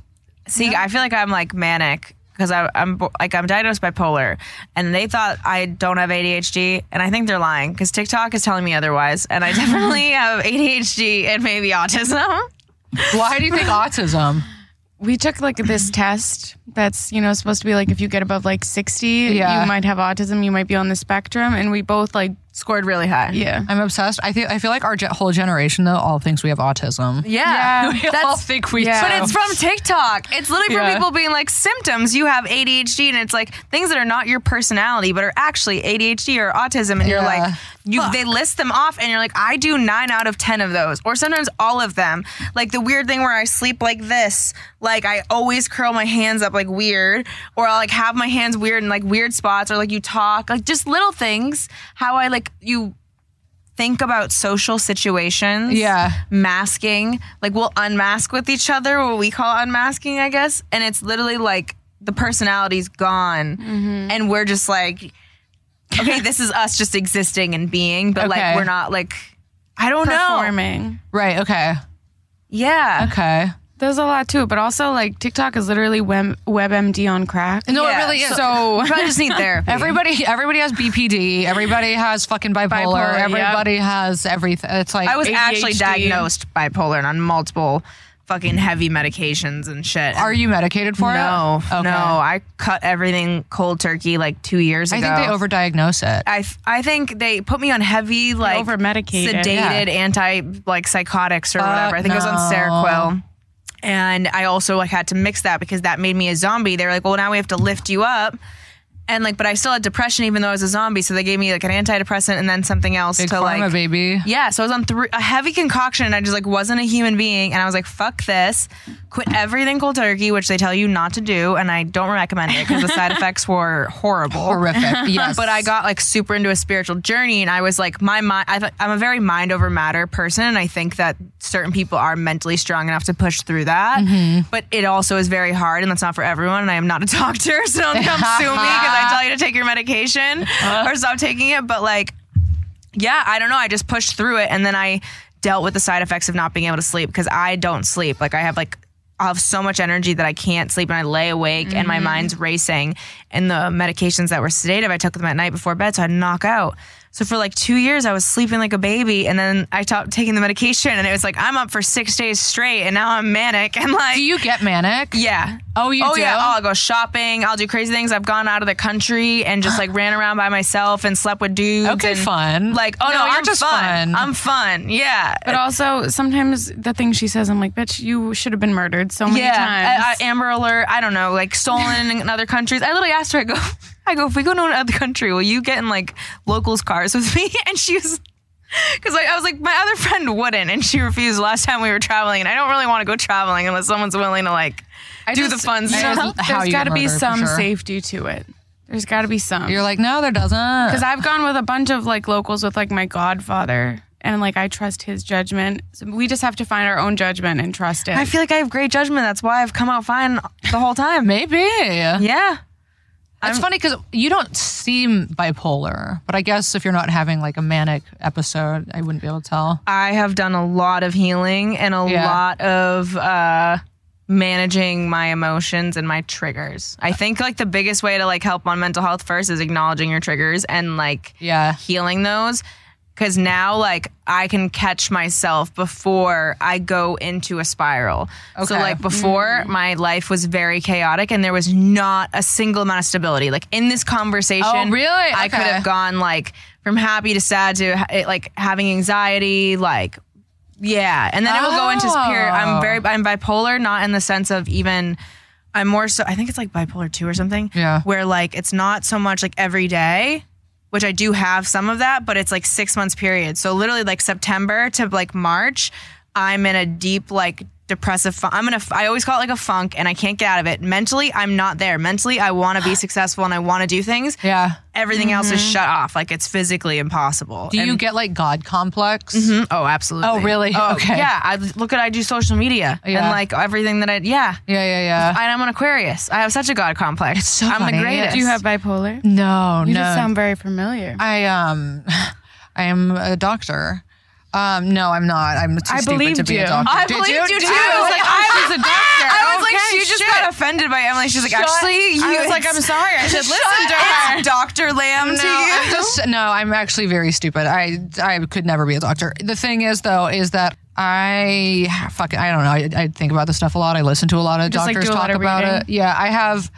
See, yeah. I feel like I'm like manic because I'm diagnosed bipolar, and they thought I don't have ADHD, and I think they're lying because TikTok is telling me otherwise, and I definitely have ADHD and maybe autism. Why do you think autism? We took like this test that's, you know, supposed to be like if you get above like 60, you might have autism, you might be on the spectrum, and we both like scored really high. Yeah. I'm obsessed. I feel like our whole generation though all thinks we have autism. Yeah. We all think we do. But it's from TikTok. It's literally from people being like symptoms you have ADHD, and it's like things that are not your personality but are actually ADHD or autism, and you're like they list them off and you're like, I do 9 out of 10 of those, or sometimes all of them. Like the weird thing where I sleep like this, like I always curl my hands up like weird, or I'll like have my hands weird in like weird spots, or like you talk, like just little things. How I like you think about social situations. Yeah. Masking, like we'll unmask with each other, what we call unmasking, I guess. And it's literally like the personality's gone, and we're just like, okay, this is us just existing and being, but like we're not like, I don't know. Performing. Right, okay. Yeah. Okay. There's a lot too, but also like TikTok is literally WebMD on crack. No, it really is. So I just need therapy. Everybody has BPD. Everybody has fucking bipolar. Everybody has everything. It's like I was ADHD. Actually diagnosed bipolar and on multiple fucking heavy medications and shit. Are you medicated for it? No. Okay. No, I cut everything cold turkey like 2 years ago. I think they overdiagnose it. I think they put me on heavy like sedated anti like psychotics or whatever. I think it was on Seroquel. And I also like had to mix that because that made me a zombie. They were like, well, now we have to lift you up. And like, but I still had depression even though I was a zombie. So they gave me like an antidepressant and then something else. Big to like, pharma, baby. Yeah. So I was on a heavy concoction, and I just like wasn't a human being. And I was like, fuck this. Quit everything cold turkey, which they tell you not to do. And I don't recommend it because the side effects were horrible. Horrific. Yes. But I got like super into a spiritual journey, and I was like, my mind, I'm a very mind over matter person. And I think that certain people are mentally strong enough to push through that. Mm-hmm. But it also is very hard, and that's not for everyone. And I am not a doctor, so don't come sue me because I tell you to take your medication or stop taking it. But like, yeah, I don't know. I just pushed through it, and then I dealt with the side effects of not being able to sleep because I don't sleep. Like I'll have so much energy that I can't sleep, and I lay awake and my mind's racing. And the medications that were sedative, I took them at night before bed, so I'd knock out. So for like 2 years, I was sleeping like a baby, and then I stopped taking the medication, and it was like, I'm up for 6 days straight, and now I'm manic. And like, do you get manic? Yeah. Oh, you do? Oh, yeah. I'll go shopping. I'll do crazy things. I've gone out of the country and just like ran around by myself and slept with dudes. Okay, and fun. Like, oh no, I'm just fun. I'm fun. Yeah. But also sometimes the thing she says, I'm like, bitch, you should have been murdered so many times. Amber Alert. I don't know, like stolen in other countries. I literally asked her, I go, if we go to another country, will you get in like locals' cars with me? And she was, because I was like, my other friend wouldn't, and she refused last time we were traveling, and I don't really want to go traveling unless someone's willing to like do the fun stuff. There's got to be some safety to it. There's got to be some. You're like, no, there doesn't. Because I've gone with a bunch of like locals with like my godfather, and like I trust his judgment. So we just have to find our own judgment and trust it. I feel like I have great judgment. That's why I've come out fine the whole time. Maybe. Yeah. It's funny because you don't seem bipolar, but I guess if you're not having like a manic episode, I wouldn't be able to tell. I have done a lot of healing and a lot of managing my emotions and my triggers. I think like the biggest way to like help on mental health first is acknowledging your triggers and like healing those. Because now, like, I can catch myself before I go into a spiral. Okay. So, like, before, my life was very chaotic, and there was not a single amount of stability. Like, in this conversation, I could have gone, like, from happy to sad to, like, having anxiety, like, And then it will go into this period. I'm bipolar, not in the sense of even... I'm more so... I think it's, like, bipolar 2 or something. Yeah. Where, like, it's not so much, like, every day... which I do have some of that, but it's like 6 months period. So literally like September to like March, I'm in a deep, like, depressive funk. I always call it like a funk, and I can't get out of it. Mentally, I'm not there. Mentally, I want to be successful and I want to do things. Yeah. Everything else is shut off. Like, it's physically impossible. Do you get like God complex? Mm-hmm. Oh, absolutely. Oh, really? Oh, okay. Yeah. I do social media and like everything that I, Yeah. And I'm an Aquarius. I have such a God complex. It's so funny. The greatest. Do you have bipolar? No, You just sound very familiar. I am a doctor. No, I'm not. I'm too stupid to be a doctor. I believed you too. I was like, she's a doctor. I was like, she just got offended by Emily. She's like, actually, you. I was like, I'm sorry. I should listen to her. Dr. Lamb to you. I'm actually very stupid. I could never be a doctor. The thing is, though, is that I don't know. I think about this stuff a lot. I listen to a lot of doctors talk about it. Yeah, I have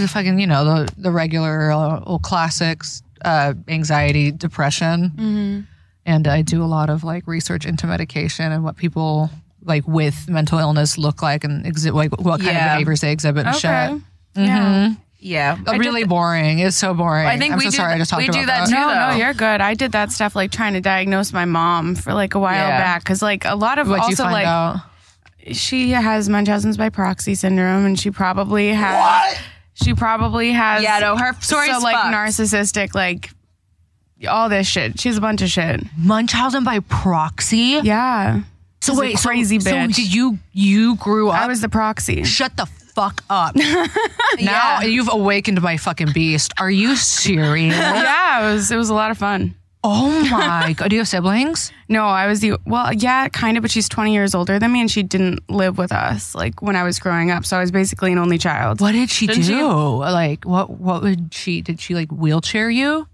the fucking, the regular old classics, anxiety, depression. Mm-hmm. And I do a lot of like research into medication and what people like with mental illness look like and what kind of behaviors they exhibit and shit. Mm-hmm. Yeah. Really boring. It's so boring. I think I'm sorry I just talked about that. We do that too, No, you're good. I did that stuff like trying to diagnose my mom for like a while back because like a lot of out? She has Munchausen's by proxy syndrome and she probably has. What? She probably has. Yeah, no, her story's so like fucked. Narcissistic like. All this shit. She's a bunch of shit. Munchausen by proxy? Yeah. So wait, crazy bitch. So you grew up? I was the proxy. Shut the fuck up. Now you've awakened my fucking beast. Are you serious? Yeah, it was a lot of fun. Oh my God. Do you have siblings? No, I was kind of, but she's 20 years older than me and she didn't live with us like when I was growing up. So I was basically an only child. What did she do? Like what would she, did she like wheelchair you?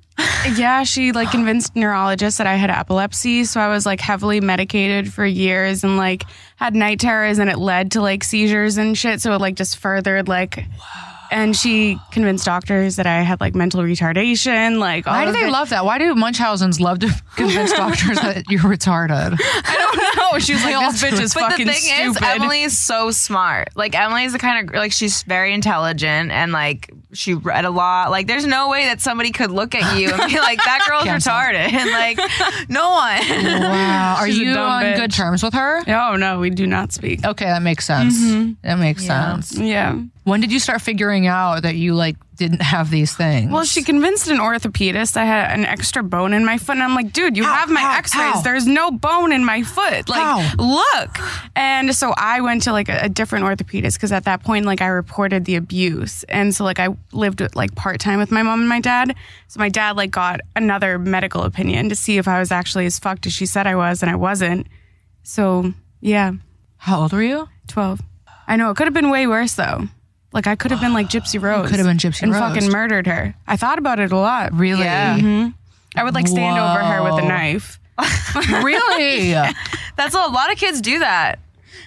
Yeah, she like convinced neurologists that I had epilepsy, so I was like heavily medicated for years and like had night terrors and it led to like seizures and shit, so it like just furthered like and she convinced doctors that I had like mental retardation, like all why do they love that? Why do Munchausens love to convince doctors that you're retarded? I don't know. She was like, this bitch is fucking stupid. But the thing is, Emily is so smart. Like Emily is the kind of like she's very intelligent and like she read a lot. Like, there's no way that somebody could look at you and be like, that girl's retarded. And like, no one. Wow. Are you on good terms with her? No, we do not speak. Okay, that makes sense. Mm-hmm. That makes sense. Yeah. When did you start figuring out that you like didn't have these things? Well, she convinced an orthopedist I had an extra bone in my foot. And I'm like, dude, you have my x-rays. How? There's no bone in my foot. Like, look. And so I went to like a different orthopedist because at that point, like I reported the abuse. And so like I lived like part-time with my mom and my dad. So my dad like got another medical opinion to see if I was actually as fucked as she said I was and I wasn't. So yeah. How old were you? 12. I know. It could have been way worse though. Like, I could have been like Gypsy Rose. You could have been Gypsy Rose. And fucking murdered her. I thought about it a lot. Really? Yeah. Mm-hmm. I would like stand over her with a knife. Really? That's a lot of kids do that.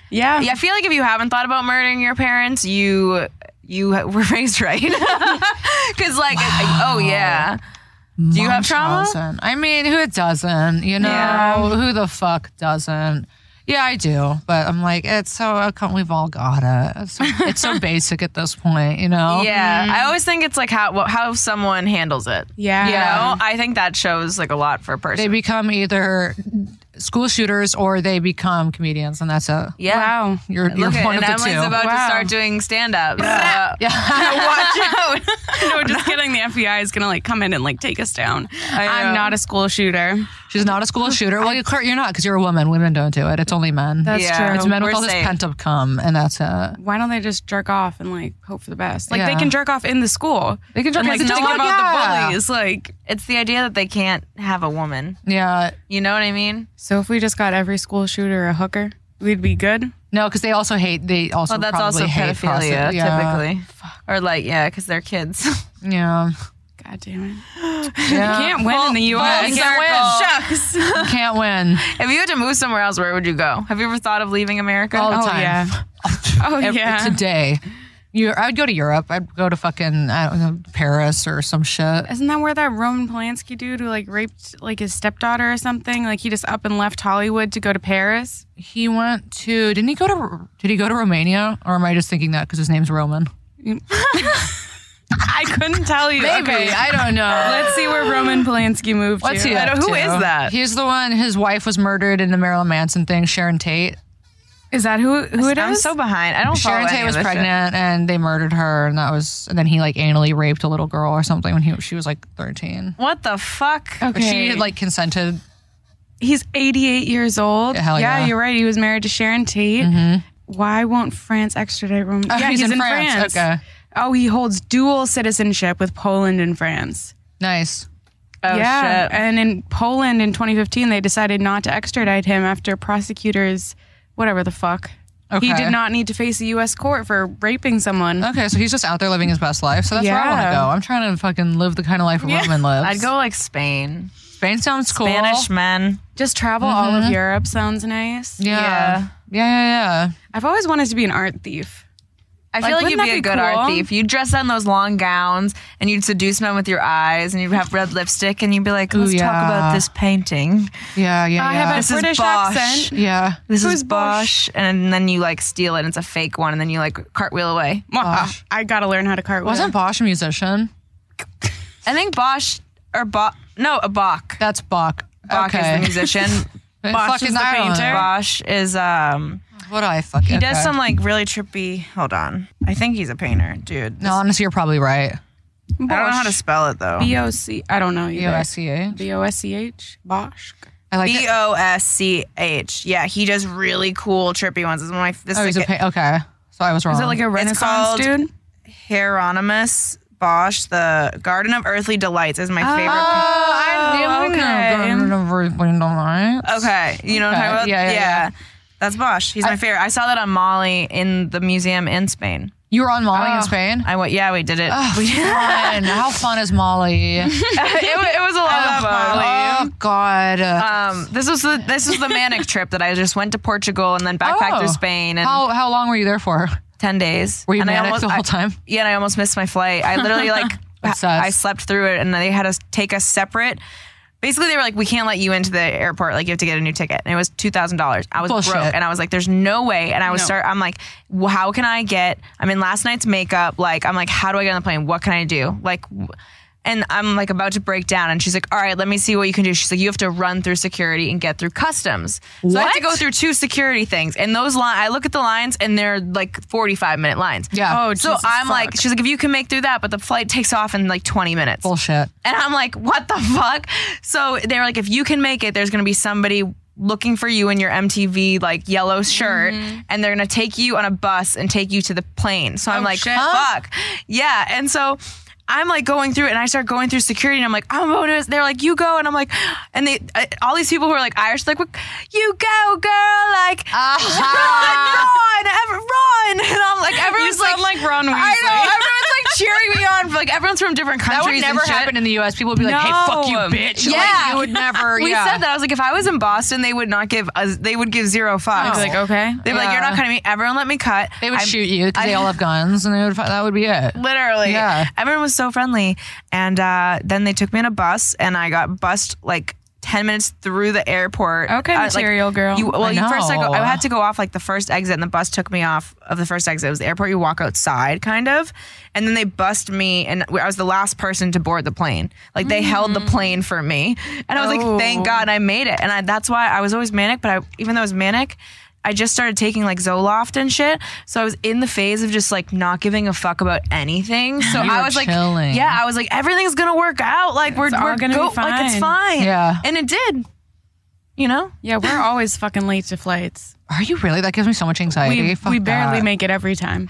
Yeah. Yeah. I feel like if you haven't thought about murdering your parents, you were raised right. Because like, do you have trauma? I mean, who doesn't? Who the fuck doesn't? Yeah, I do. But I'm like, we've all got it. It's so basic at this point, Yeah. Mm-hmm. I always think it's like how someone handles it. Yeah. I think that shows like a lot for a person. They become either school shooters or they become comedians and that's it. Yeah. Wow. You're one of the Emily's two. Emily's about to start doing stand-up. Watch out. No, just kidding. The FBI is going to like come in and like take us down. I'm not a school shooter. She's not a school shooter. Well, you're not because you're a woman. Women don't do it. It's only men. That's true. It's men with all this pent-up cum and that's it. Why don't they just jerk off and like hope for the best? Like they can jerk off in the school. They can jerk off in the school. Think about the bullies. Like it's the idea that they can't have a woman. Yeah. You know what I mean? So if we just got every school shooter a hooker, we'd be good? No, because they also hate, that's probably also hate pedophilia, typically. Fuck. Or like, because they're kids. Yeah. God damn it. You can't win in the U.S. You can't win. Shucks. You can't win. If you had to move somewhere else, where would you go? Have you ever thought of leaving America? All the time. Yeah. Today. I would go to Europe. I'd go to fucking, I don't know, Paris or some shit. Isn't that where that Roman Polanski dude who like raped like his stepdaughter or something? Like he just up and left Hollywood to go to Paris? He went to, did he go to Romania? Or am I just thinking that because his name's Roman? I couldn't tell you. Maybe. Okay. I don't know. Let's see where Roman Polanski moved What's to. He up Who to? Is that? He's the one, his wife was murdered in the Marilyn Manson thing, Sharon Tate. Is that who it is? I'm so behind. I don't follow Sharon Tate was pregnant shit. And they murdered her and then he like anally raped a little girl or something when she was like 13. What the fuck? Okay. She had like consented. He's 88 years old. Hell yeah, you're right. He was married to Sharon Tate. Mm-hmm. Why won't France extradite Roman? Oh, yeah, he's in France. Okay. Oh, he holds dual citizenship with Poland and France. Nice. Oh, yeah. Shit. And in Poland in 2015, they decided not to extradite him after prosecutors, whatever the fuck. Okay. He did not need to face a U.S. court for raping someone. Okay, so he's just out there living his best life. So that's where I want to go. I'm trying to fucking live the kind of life Roman lives. I'd go like Spain. Spain sounds cool. Spanish men. Just travel all of Europe sounds nice. Yeah. I've always wanted to be an art thief. I feel like you'd be a good art thief. You'd dress on those long gowns and you'd seduce men with your eyes and you'd have red lipstick and you'd be like, let's talk about this painting. Yeah. I have a British accent. Yeah. This is Bosch. And then you like steal it and it's a fake one and then you like cartwheel away. Bosch. I gotta learn how to cartwheel. Wasn't Bosch a musician? I think Bosch or Bach. No, a Bach. That's Bach. Bach is the musician. Bosch is the painter. Bosch is what do I fucking? He does some like really trippy. Hold on, I think he's a painter, dude. No, honestly, you're probably right. Bosch. I don't know how to spell it though. B-O-C. I don't know either. B-O-S-C-H. B-O-S-C-H. Bosch. I like B-O-S-C-H. Yeah, he does really cool trippy ones. This is my. This is like okay. So I was wrong. Is it like a Renaissance dude? Hieronymus Bosch, the Garden of Earthly Delights is my favorite. Garden of Earthly Delights. Okay, you know what I'm talking about? Yeah. That's Bosch. He's my favorite. I saw that on Molly in the museum in Spain. You were on Molly in Spain? I went. Yeah, we did it. Oh, fun. How fun is Molly? It was a lot of fun. Oh God. This was the manic trip that I just went to Portugal and then backpacked through Spain. And how long were you there for? 10 days. Were you manic the whole time? Yeah, and I almost missed my flight. I literally like I slept through it, and they had us take a separate. Basically, they were like, we can't let you into the airport. Like, you have to get a new ticket. And it was $2,000. I was broke. And I was like, there's no way. And I was I'm like, well, how can I get, I'm in last night's makeup. Like, I'm like, how do I get on the plane? What can I do? Like, and I'm like about to break down. And she's like, all right, let me see what you can do. She's like, you have to run through security and get through customs. So I have to go through two security things. And those lines, I look at the lines and they're like 45-minute lines. Yeah. Oh, so Jesus like, she's like, if you can make through that, but the flight takes off in like 20 minutes. Bullshit. And I'm like, what the fuck? So they're like, if you can make it, there's going to be somebody looking for you in your MTV like yellow shirt and they're going to take you on a bus and take you to the plane. So I'm like, fuck. Yeah. And so I'm like going through it and I start going through security and I'm like, I'm going to, they're like, you go. And I'm like, and all these people who are like Irish, like, you go, girl. Like, run. And I'm like, everyone's like, Ron Weasley. I know. Everyone's like cheering me on. Like, everyone's from different countries. That would never happen in the US. People would be like, hey, fuck you, bitch. Yeah. Like, you would never. We said that. I was like, if I was in Boston, they would not give us, they would give 0 fucks. They'd be like, okay. They'd be like, you're not cutting me. Everyone let me cut. They would shoot you because they all have guns and that would be it. Literally. Yeah. Everyone was so friendly, and then they took me on a bus, and I got bussed like 10 minutes through the airport. Okay, material girl. I had to go off like the first exit, and the bus took me off of the first exit. It was the airport. You walk outside, kind of, and then they bussed me, and I was the last person to board the plane. Like they held the plane for me, and I was like, thank God I made it. And that's why I was always manic. But even though I was manic, I just started taking like Zoloft and shit. So I was in the phase of just like not giving a fuck about anything. So I was chilling. Like, yeah, I was like, everything's going to work out. Like we're going to be fine. Like it's fine. Yeah. And it did, you know? Yeah. We're always fucking late to flights. Are you really? That gives me so much anxiety. We barely make it every time.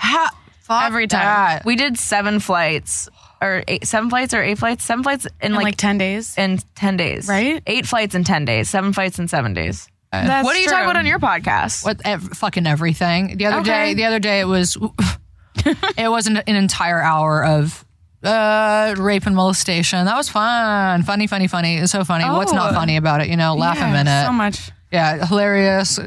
Every time. That. We did 7 flights. Or 7 flights or 8 flights? 7 flights in like 10 days. In 10 days. Right? 8 flights in 10 days. 7 flights in 7 days. That's what are you talking about on your podcast? What fucking everything. The other day it was it wasn't an entire hour of rape and molestation. That was fun. Funny. It's so funny. What's not funny about it? You know, laugh a minute. So much. Yeah, hilarious.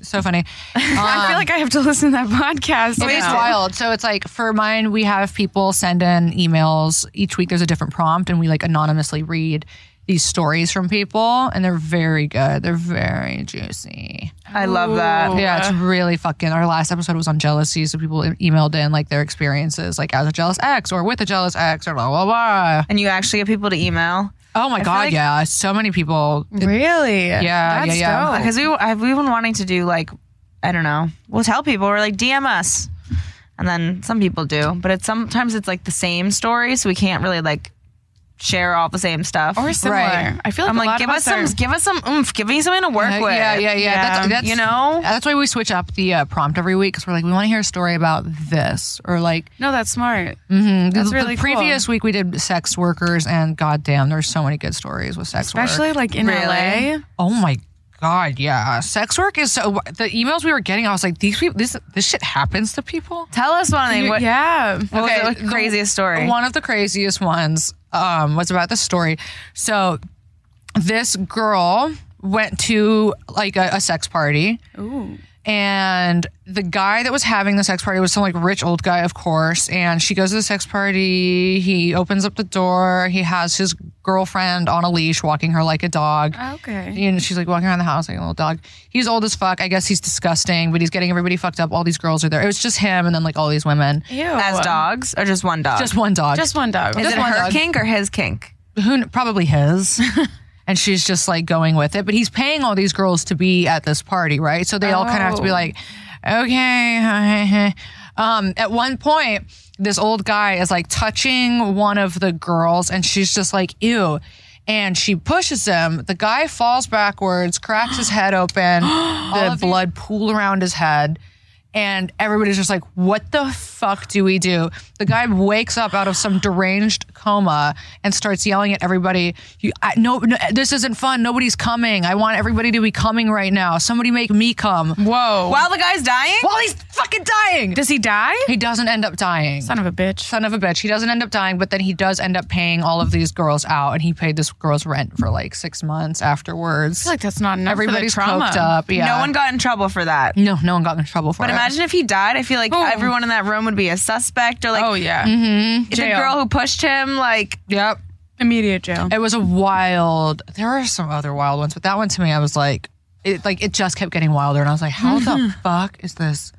So funny. I feel like I have to listen to that podcast. It's wild. So it's like for mine, we have people send in emails each week. There's a different prompt, and we like anonymously read these stories from people, and they're very good. They're very juicy. I love that. Yeah, it's really fucking. Our last episode was on jealousy, so people emailed in like their experiences, like as a jealous ex or with a jealous ex or blah blah blah. And you actually get people to email. Oh my god, like, yeah, so many people. Really? Yeah, that's yeah. Because we've been wanting to do like, I don't know. We'll tell people, we're like, DM us, and then some people do, but sometimes it's like the same story, so we can't really like share all the same stuff or similar. Right. I feel like I'm like, give us some oomph, give me something to work with. Yeah. That's you know, that's why we switch up the prompt every week, because we're like, we want to hear a story about this or like. No, that's smart. Mm-hmm. That's really cool. The previous week we did sex workers, and goddamn, there's so many good stories with sex work, especially like in LA. Oh my god, yeah, sex work is so. The emails we were getting, I was like, these people, this shit happens to people. Tell us one thing. Yeah. Okay. What was the craziest story? One of the craziest ones. Was about the story. So this girl went to like a sex party. Ooh. And the guy that was having the sex party was some like rich old guy, of course. And she goes to the sex party. He opens up the door. He has his girlfriend on a leash, walking her like a dog. Okay. And she's like walking around the house like a little dog. He's old as fuck. I guess he's disgusting, but he's getting everybody fucked up. All these girls are there. It was just him and then like all these women. Ew. As dogs or just one dog? Just one dog. Just one dog. Is it her kink or his kink? Probably his. And she's just like going with it. But he's paying all these girls to be at this party, right? So they all kind of have to be like, okay. At one point, this old guy is like touching one of the girls, and she's just like, ew. And she pushes him. The guy falls backwards, cracks his head open, the blood pool around his head. And everybody's just like, what the fuck do we do? The guy wakes up out of some deranged coma and starts yelling at everybody, no, this isn't fun. Nobody's coming. I want everybody to be coming right now. Somebody make me come. Whoa. While the guy's dying? While he's fucking dying. Does he die? He doesn't end up dying. Son of a bitch. He doesn't end up dying, but then he does end up paying all of these girls out, and he paid this girl's rent for like 6 months afterwards. I feel like that's not enough. Everybody's coked up. Yeah. No one got in trouble for that. No one got in trouble for it. Imagine if he died. I feel like everyone in that room would be a suspect or like, oh yeah, mm-hmm. The girl who pushed him, like, yep, immediate jail. It was a wild. There are some other wild ones, but that one to me, I was like, it just kept getting wilder, and I was like, how the fuck is this?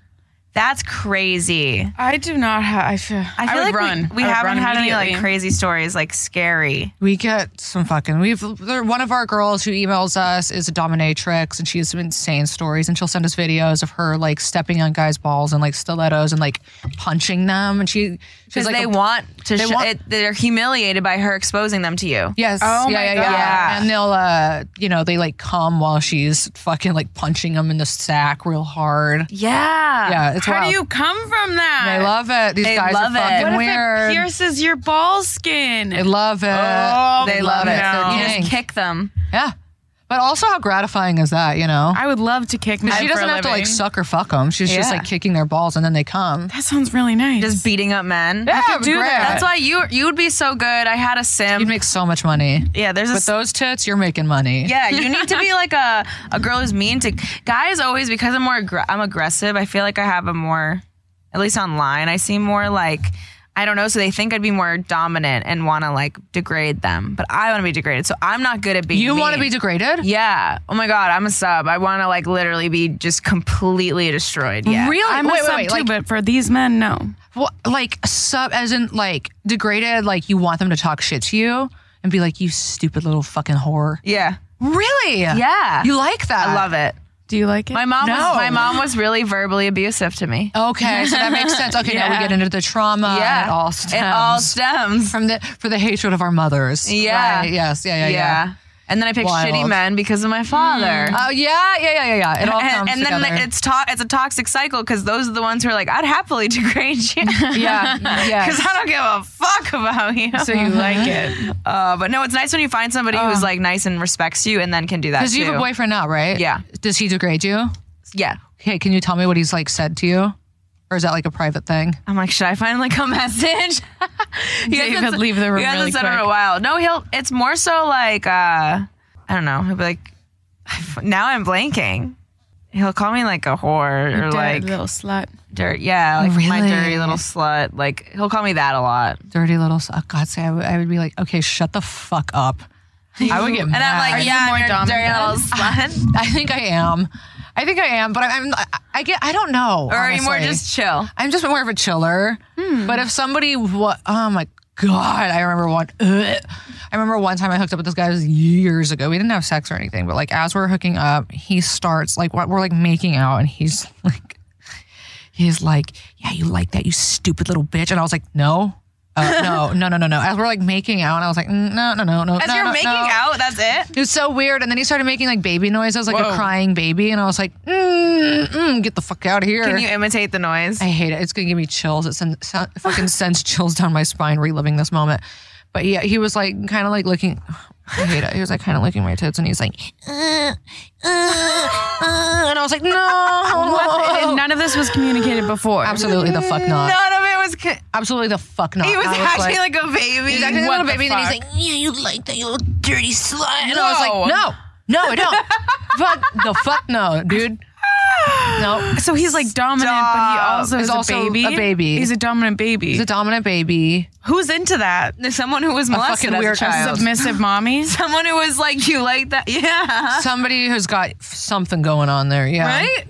That's crazy. I do not have. I feel like run. We haven't had any like crazy stories, like scary. We get some fucking. One of our girls who emails us is a dominatrix, and she has some insane stories. And she'll send us videos of her like stepping on guys' balls and like stilettos and like punching them. And she's like, they're humiliated by her exposing them to you. Yes. Oh yeah. And they'll they like come while she's fucking like punching them in the sack real hard. Yeah. Yeah. How do you come from that? I love it. These guys are fucking weird. It pierces your ball skin. I love it. Oh, they love it. No. You just kick them. Yeah. But also, how gratifying is that, you know? I would love to kick them. She doesn't have to like suck or fuck them. She's just like kicking their balls and then they come. That sounds really nice. Just beating up men. Yeah, I could do that. That's why you would be so good. I had a sim. You'd make so much money. Yeah, with those tits, you're making money. Yeah, you need to be like a girl who's mean to guys always, because I'm aggressive. I feel like I have a more, at least online, I seem more like, I don't know, so they think I'd be more dominant and want to like degrade them, but I want to be degraded, so I'm not good at being mean. You want to be degraded? Yeah. Oh my god, I'm a sub. I want to like literally be just completely destroyed. Yeah. Really? I'm a sub too, like, but for these men, no. Well, like sub as in like degraded, like you want them to talk shit to you and be like, you stupid little fucking whore. Yeah. Really? Yeah. You like that? I love it. Do you like it? My mom was really verbally abusive to me. Okay, so that makes sense. Okay, Now we get into the trauma. Yeah, and it all stems from the hatred of our mothers. Yeah, right? Yes, yeah. And then I picked shitty men because of my father. Oh yeah. It all comes together. And then it's a toxic cycle, because those are the ones who are like, I'd happily degrade you. Yeah. Because I don't give a fuck about you. So you like it? But no, it's nice when you find somebody who's like nice and respects you, and then can do that. Because you have a boyfriend now, right? Yeah. Does he degrade you? Yeah. Okay, can you tell me what he's like said to you? Or is that like a private thing? I'm like, should I find like a message? He could leave the room. He hasn't really said it in a while. No, it's more so like, I don't know. He'll be like, now I'm blanking. He'll call me like a whore or like little slut. Dirt. Yeah, like really? My dirty little slut. Like he'll call me that a lot. Dirty little slut. God, say I would be like, okay, shut the fuck up. I would get mad. And I'm like, yeah, dirty little slut. I think I am, but I get. I don't know. Or honestly. Are you more just chill? I'm just more of a chiller. Hmm. But if somebody, oh my God, I remember one time I hooked up with this guy. It was years ago. We didn't have sex or anything, but like as we're hooking up, he starts like we're like making out, and he's like, yeah, you like that, you stupid little bitch, and I was like, no. No. As we're like making out, and I was like, no. As you're making out, that's it? It was so weird. And then he started making like baby noises, like a crying baby. And I was like, get the fuck out of here. Can you imitate the noise? I hate it. It's going to give me chills. It fucking sends chills down my spine reliving this moment. But yeah, he was like kind of like looking. I hate it. He was like kind of licking my tits, and he's like, and I was like, no. None of this was communicated before. Absolutely the fuck not. None of it. Absolutely the fuck not. He was acting like a baby. He was acting like a baby, and he's like, yeah, you like that, you little dirty slut. And I was like, no, I don't. fuck no, dude. No. So he's like dominant, but he also is also a baby. He's a dominant baby. Who's into that? Someone who was molested as a child. Submissive mommy. Someone who was like, you like that? Yeah. Somebody who's got something going on there. Yeah. Right?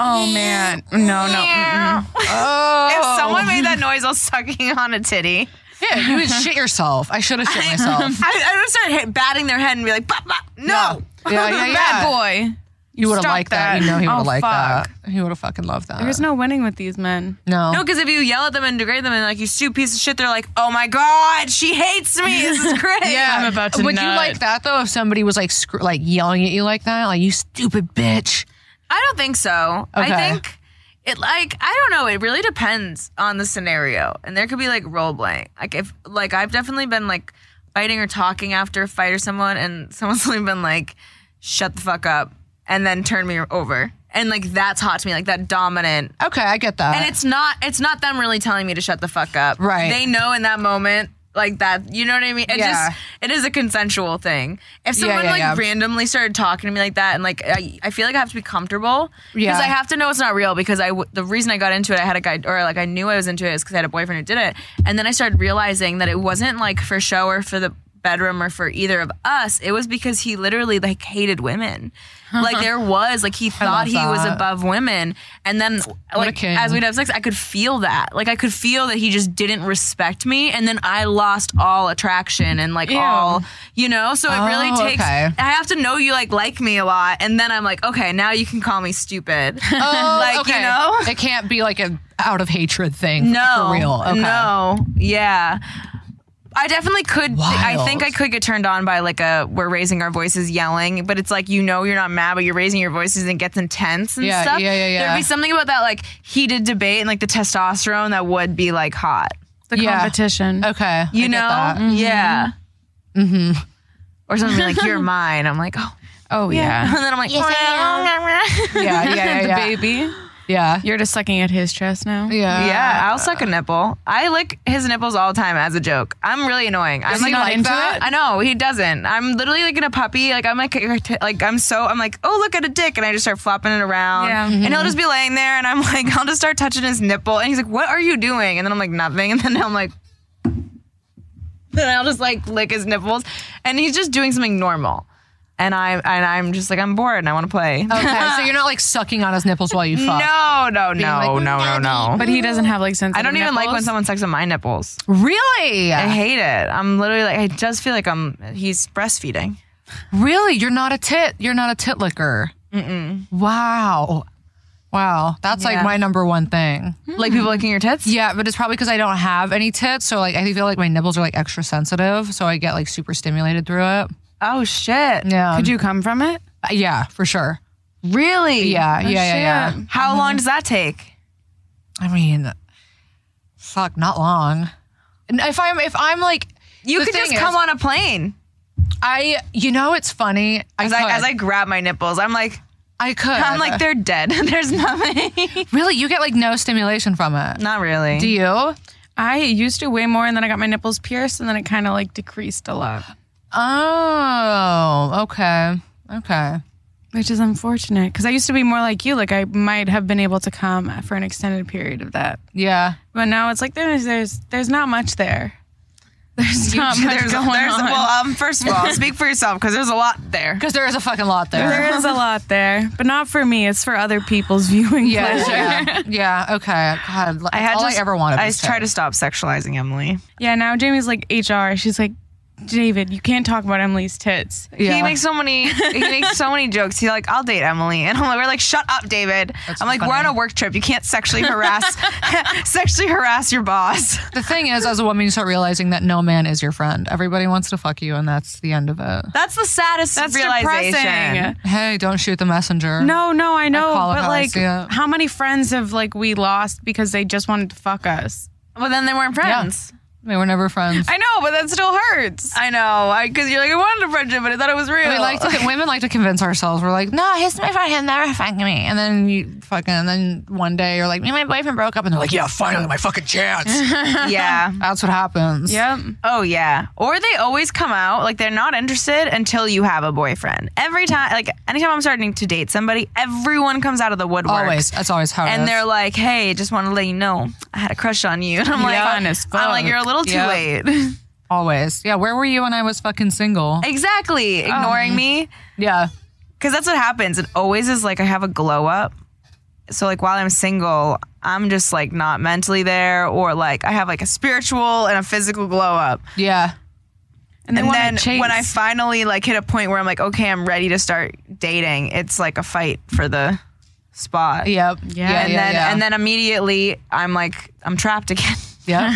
Oh, man. No. Oh. If someone made that noise while sucking on a titty. Yeah, you would shit yourself. I should have shit myself. I would start batting their head and be like, bop, bop. No. Yeah. Bad boy. You would have liked that. You know he would have liked that. He would have fucking loved that. There's no winning with these men. No, because if you yell at them and degrade them and like you stupid piece of shit, they're like, oh my God, she hates me. This is great. Yeah, I'm about to Would you like that, though, if somebody was like yelling at you like that? Like, you stupid bitch. I don't think so. Okay. I think it I don't know. It really depends on the scenario. And there could be like role playing. Like if I've definitely been like fighting or talking after a fight or someone, and someone's only been like, shut the fuck up, and then turn me over. And like that's hot to me, like that dominant. Okay, I get that. And it's not them really telling me to shut the fuck up. Right. They know in that moment. Like that, you know what I mean? It is a consensual thing. If someone randomly started talking to me like that, and like I feel like I have to be comfortable because I have to know it's not real. Because the reason I got into it, I had a guy, or like I knew I was into it, is because I had a boyfriend who did it, and then I started realizing that it wasn't like for show or for the bedroom or for either of us. It was because he literally like hated women. Like there was like he thought he was above women, and then like as we'd have sex, I could feel that. Like I could feel that he just didn't respect me, and then I lost all attraction and like all, you know. So it really takes. Okay. I have to know you like me a lot, and then I'm like, okay, now you can call me stupid. Oh, like okay. You know, it can't be like an out of hatred thing. No, for real. Okay. No, yeah. I definitely could. Wild. I think I could get turned on by like we're raising our voices yelling, but it's like, you know, you're not mad, but you're raising your voices and it gets intense and stuff. Yeah. There'd be something about that like heated debate and like the testosterone that would be like hot. The competition. Okay. You know? Mm-hmm. Yeah. Mm-hmm. Or something like, you're mine. I'm like, oh yeah. And then I'm like, yeah. The baby. Yeah. You're just sucking at his chest now? Yeah. Yeah, I'll suck a nipple. I lick his nipples all the time as a joke. I'm really annoying. I'm like not into it? I know, he doesn't. I'm literally like in a puppy. Like I'm like, oh, look at a dick. And I just start flopping it around. Yeah. Mm-hmm. And he'll just be laying there, and I'm like, I'll just start touching his nipple. And he's like, what are you doing? And then I'm like, nothing. And then I'm like, then I'll just like lick his nipples. And he's just doing something normal. And I'm just like, I'm bored and I want to play. Okay, so you're not like sucking on his nipples while you fuck. No. But he doesn't have like sensitive nipples. I don't even like when someone sucks on my nipples. Really? I hate it. I'm literally like, I just feel like he's breastfeeding. Really? You're not a tit licker. Mm-mm. Wow. That's like my number one thing. Mm-hmm. Like people licking your tits? Yeah, but it's probably because I don't have any tits. So like, I feel like my nipples are like extra sensitive. So I get like super stimulated through it. Oh, shit. Yeah. Could you come from it? Yeah, for sure. Really? Yeah. How long does that take? I mean, fuck, not long. If I'm like... You could just come on a plane. You know, it's funny. As I grab my nipples, I'm like... I could. I'm like, they're dead. There's nothing. Really? You get like no stimulation from it? Not really. Do you? I used to way more, and then I got my nipples pierced, and then it kind of like decreased a lot. Oh, okay. Which is unfortunate, because I used to be more like you. Like I might have been able to come for an extended period of that. Yeah. But now it's like there's not much there. There's not much going on. Well, first of all, speak for yourself, because there's a lot there. Because there is a fucking lot there. There is a lot there. But not for me. It's for other people's viewing pleasure. Yeah. Yeah, okay. God, I had all I ever wanted. I try to stop sexualizing Emily. Yeah, now Jamie's like HR. She's like, David, you can't talk about Emily's tits. Yeah. He makes so many jokes. He's like, I'll date Emily, and we're like, shut up, David. I'm like, we're on a work trip. You can't sexually harass your boss. The thing is, as a woman, you start realizing that no man is your friend. Everybody wants to fuck you, and that's the end of it. That's the saddest realization. Depressing. Hey, don't shoot the messenger. No, I know, but like, how many friends have like we lost because they just wanted to fuck us? Well, then they weren't friends. Yeah. They were never friends. I know, but that still hurts. I know, because you're like, I wanted a friendship, but I thought it was real. Women like to convince ourselves. We're like, no, he's my friend. He'll never fuck me. And then you one day you're like, me and my boyfriend broke up, and they're like, yeah, finally, my fucking chance. Yeah, that's what happens. Yep. Oh yeah. Or they always come out like they're not interested until you have a boyfriend. Every time, like anytime I'm starting to date somebody, everyone comes out of the woodwork. Always. That's always how it is. And they're like, hey, just want to let you know, I had a crush on you. And I'm like, fun as fuck. I'm like, you're a little too late. Always. Yeah, where were you when I was fucking single? Exactly. Ignoring me. Yeah. Because that's what happens. It always is like I have a glow up. So like while I'm single, I'm just like not mentally there, or like I have like a spiritual and a physical glow up. Yeah. And then when I finally like hit a point where I'm like, okay, I'm ready to start dating, it's like a fight for the spot. Yep. Yeah. And then immediately I'm like, I'm trapped again. Yeah,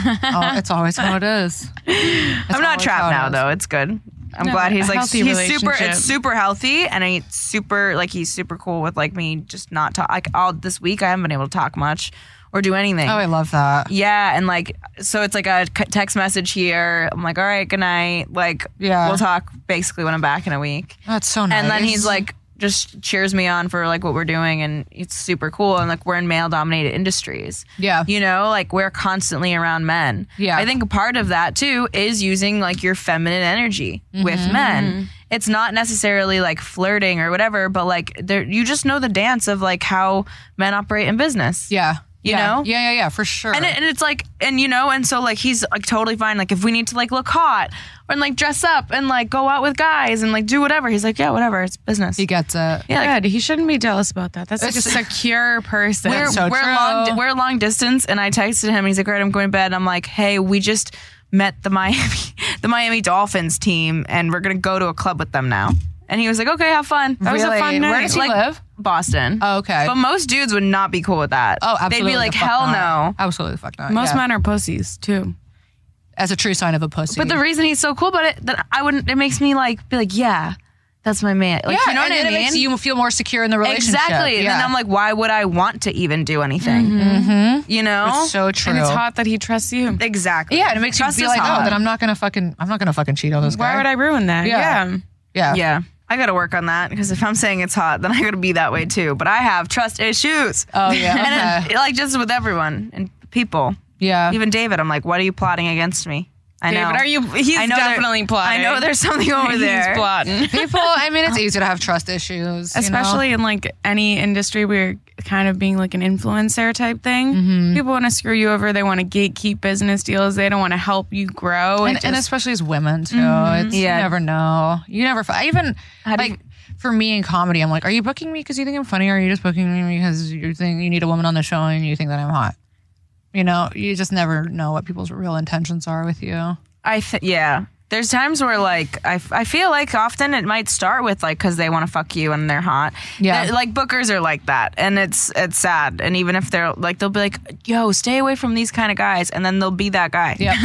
it's always how it is. I'm not trapped now, though. It's good. I'm glad it's super healthy, and he's super cool with like me just not talk. Like all this week, I haven't been able to talk much or do anything. Oh, I love that. Yeah, and like so, it's like a text message here. I'm like, all right, good night. Like, we'll talk basically when I'm back in a week. That's so nice. And then he's like, just cheers me on for like what we're doing, and it's super cool. And like we're in male dominated industries. Yeah. You know, like we're constantly around men. Yeah. I think a part of that too is using like your feminine energy with men. It's not necessarily like flirting or whatever, but like you just know the dance of like how men operate in business. Yeah. You know? Yeah, for sure. And it's like, and you know, and so like he's like totally fine. Like if we need to like look hot and like dress up and like go out with guys and like do whatever, he's like, yeah, whatever, it's business. He gets it. Yeah, like, he shouldn't be jealous about that. That's like a secure person. We're long distance, and I texted him. And he's like, all right, I'm going to bed. And I'm like, hey, we just met the Miami Dolphins team, and we're gonna go to a club with them now. And he was like, okay, have fun. That was a fun night. Where does he live? Boston. Oh, okay. But most dudes would not be cool with that. Oh, absolutely. They'd be like, hell no. Absolutely the fuck not. Most men are pussies, too. As a true sign of a pussy. But the reason he's so cool about it, that I wouldn't, it makes me like, be like, yeah, that's my man. Like, yeah, you know what I mean? It makes you feel more secure in the relationship. Exactly. Yeah. And then I'm like, why would I want to even do anything? Mm-hmm. You know? It's so true. And it's hot that he trusts you. Exactly. Yeah, and it makes you feel like, oh, then I'm not gonna fucking cheat on this guy. Why would I ruin that? Yeah. Yeah. Yeah. I got to work on that, because if I'm saying it's hot, then I got to be that way too. But I have trust issues. Oh, yeah. Okay. And like just with everyone and people. Yeah. Even David, I'm like, what are you plotting against me? I know. David, he's definitely plotting. I know there's something over there. He's plotting. People, I mean, it's easy to have trust issues. Especially in like any industry where kind of being like an influencer type thing. Mm-hmm. People want to screw you over. They want to gatekeep business deals. They don't want to help you grow. And especially as women too. Mm-hmm. You never know. You never, for me in comedy, I'm like, are you booking me because you think I'm funny? Or are you just booking me because you think you need a woman on the show and you think that I'm hot? You know, you just never know what people's real intentions are with you. There's times where like I feel like often it might start with like because they want to fuck you and they're hot. Yeah, like bookers are like that, and it's sad. And even if they're like, they'll be like, "Yo, stay away from these kind of guys," and then they'll be that guy. Yeah.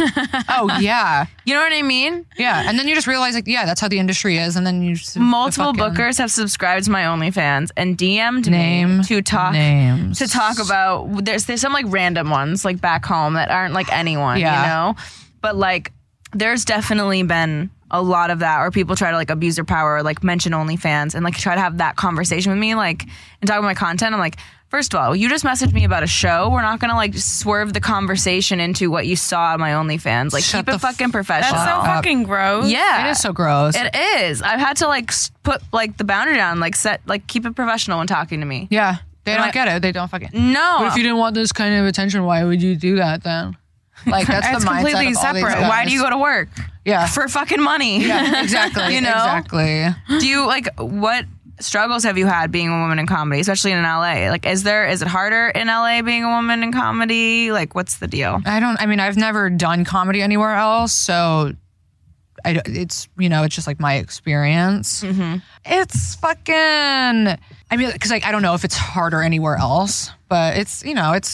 Oh yeah. You know what I mean? Yeah. And then you just realize like, yeah, that's how the industry is. And then you just, multiple bookers have subscribed to my OnlyFans and DM'd me to talk names. To talk about there's some like random ones like back home that aren't like anyone. Yeah. You know, but like. There's definitely been a lot of that, or people try to like abuse their power, or, like mention OnlyFans and like try to have that conversation with me, like and talk about my content. I'm like, first of all, you just messaged me about a show. We're not gonna like swerve the conversation into what you saw on my OnlyFans. Like, keep it fucking professional. That's so fucking gross. Yeah, it is so gross. It is. I've had to like put like the boundary down, like set, like keep it professional when talking to me. Yeah, they don't get it. They don't fucking. No. But if you didn't want this kind of attention, why would you do that then? Like that's the mindset completely separate. Why do you go to work? Yeah. For fucking money. Yeah, exactly. You know? Exactly. Do you like what struggles have you had being a woman in comedy, especially in LA? Like is it harder in LA being a woman in comedy? Like what's the deal? I've never done comedy anywhere else, so it's just like my experience. Mm-hmm. It's fucking, because I don't know if it's harder anywhere else, but it's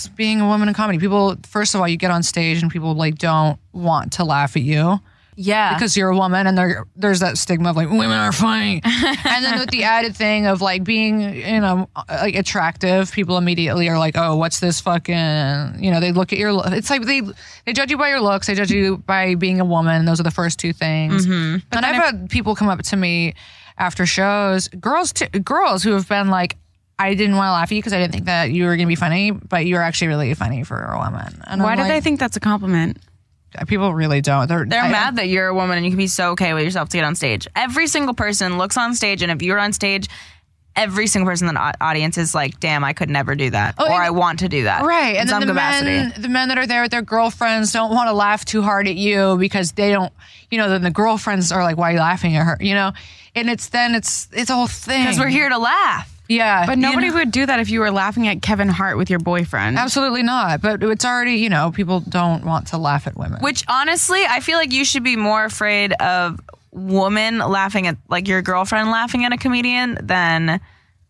being a woman in comedy. People, first of all, you get on stage and people like don't want to laugh at you. Yeah. Because you're a woman and there's that stigma of like, women are funny. And then with the added thing of like being, like attractive, people immediately are like, oh, what's this fucking, they look at your look. It's like they judge you by your looks. They judge you by being a woman. Those are the first two things. Mm-hmm. And I've had people come up to me after shows, girls who have been like, I didn't want to laugh at you because I didn't think that you were going to be funny, but you were actually really funny for a woman. And why do they think that's a compliment? People really don't. They're mad that you're a woman and you can be so okay with yourself to get on stage. Every single person looks on stage, and if you're on stage, every single person in the audience is like, damn, I could never do that. Or I want to do that. Right. And then the men that are there with their girlfriends don't want to laugh too hard at you because they don't, then the girlfriends are like, why are you laughing at her? And it's a whole thing. Because we're here to laugh. Yeah. But nobody would do that if you were laughing at Kevin Hart with your boyfriend. Absolutely not. But it's already, people don't want to laugh at women. Which honestly, I feel like you should be more afraid of women laughing at, like your girlfriend laughing at a comedian than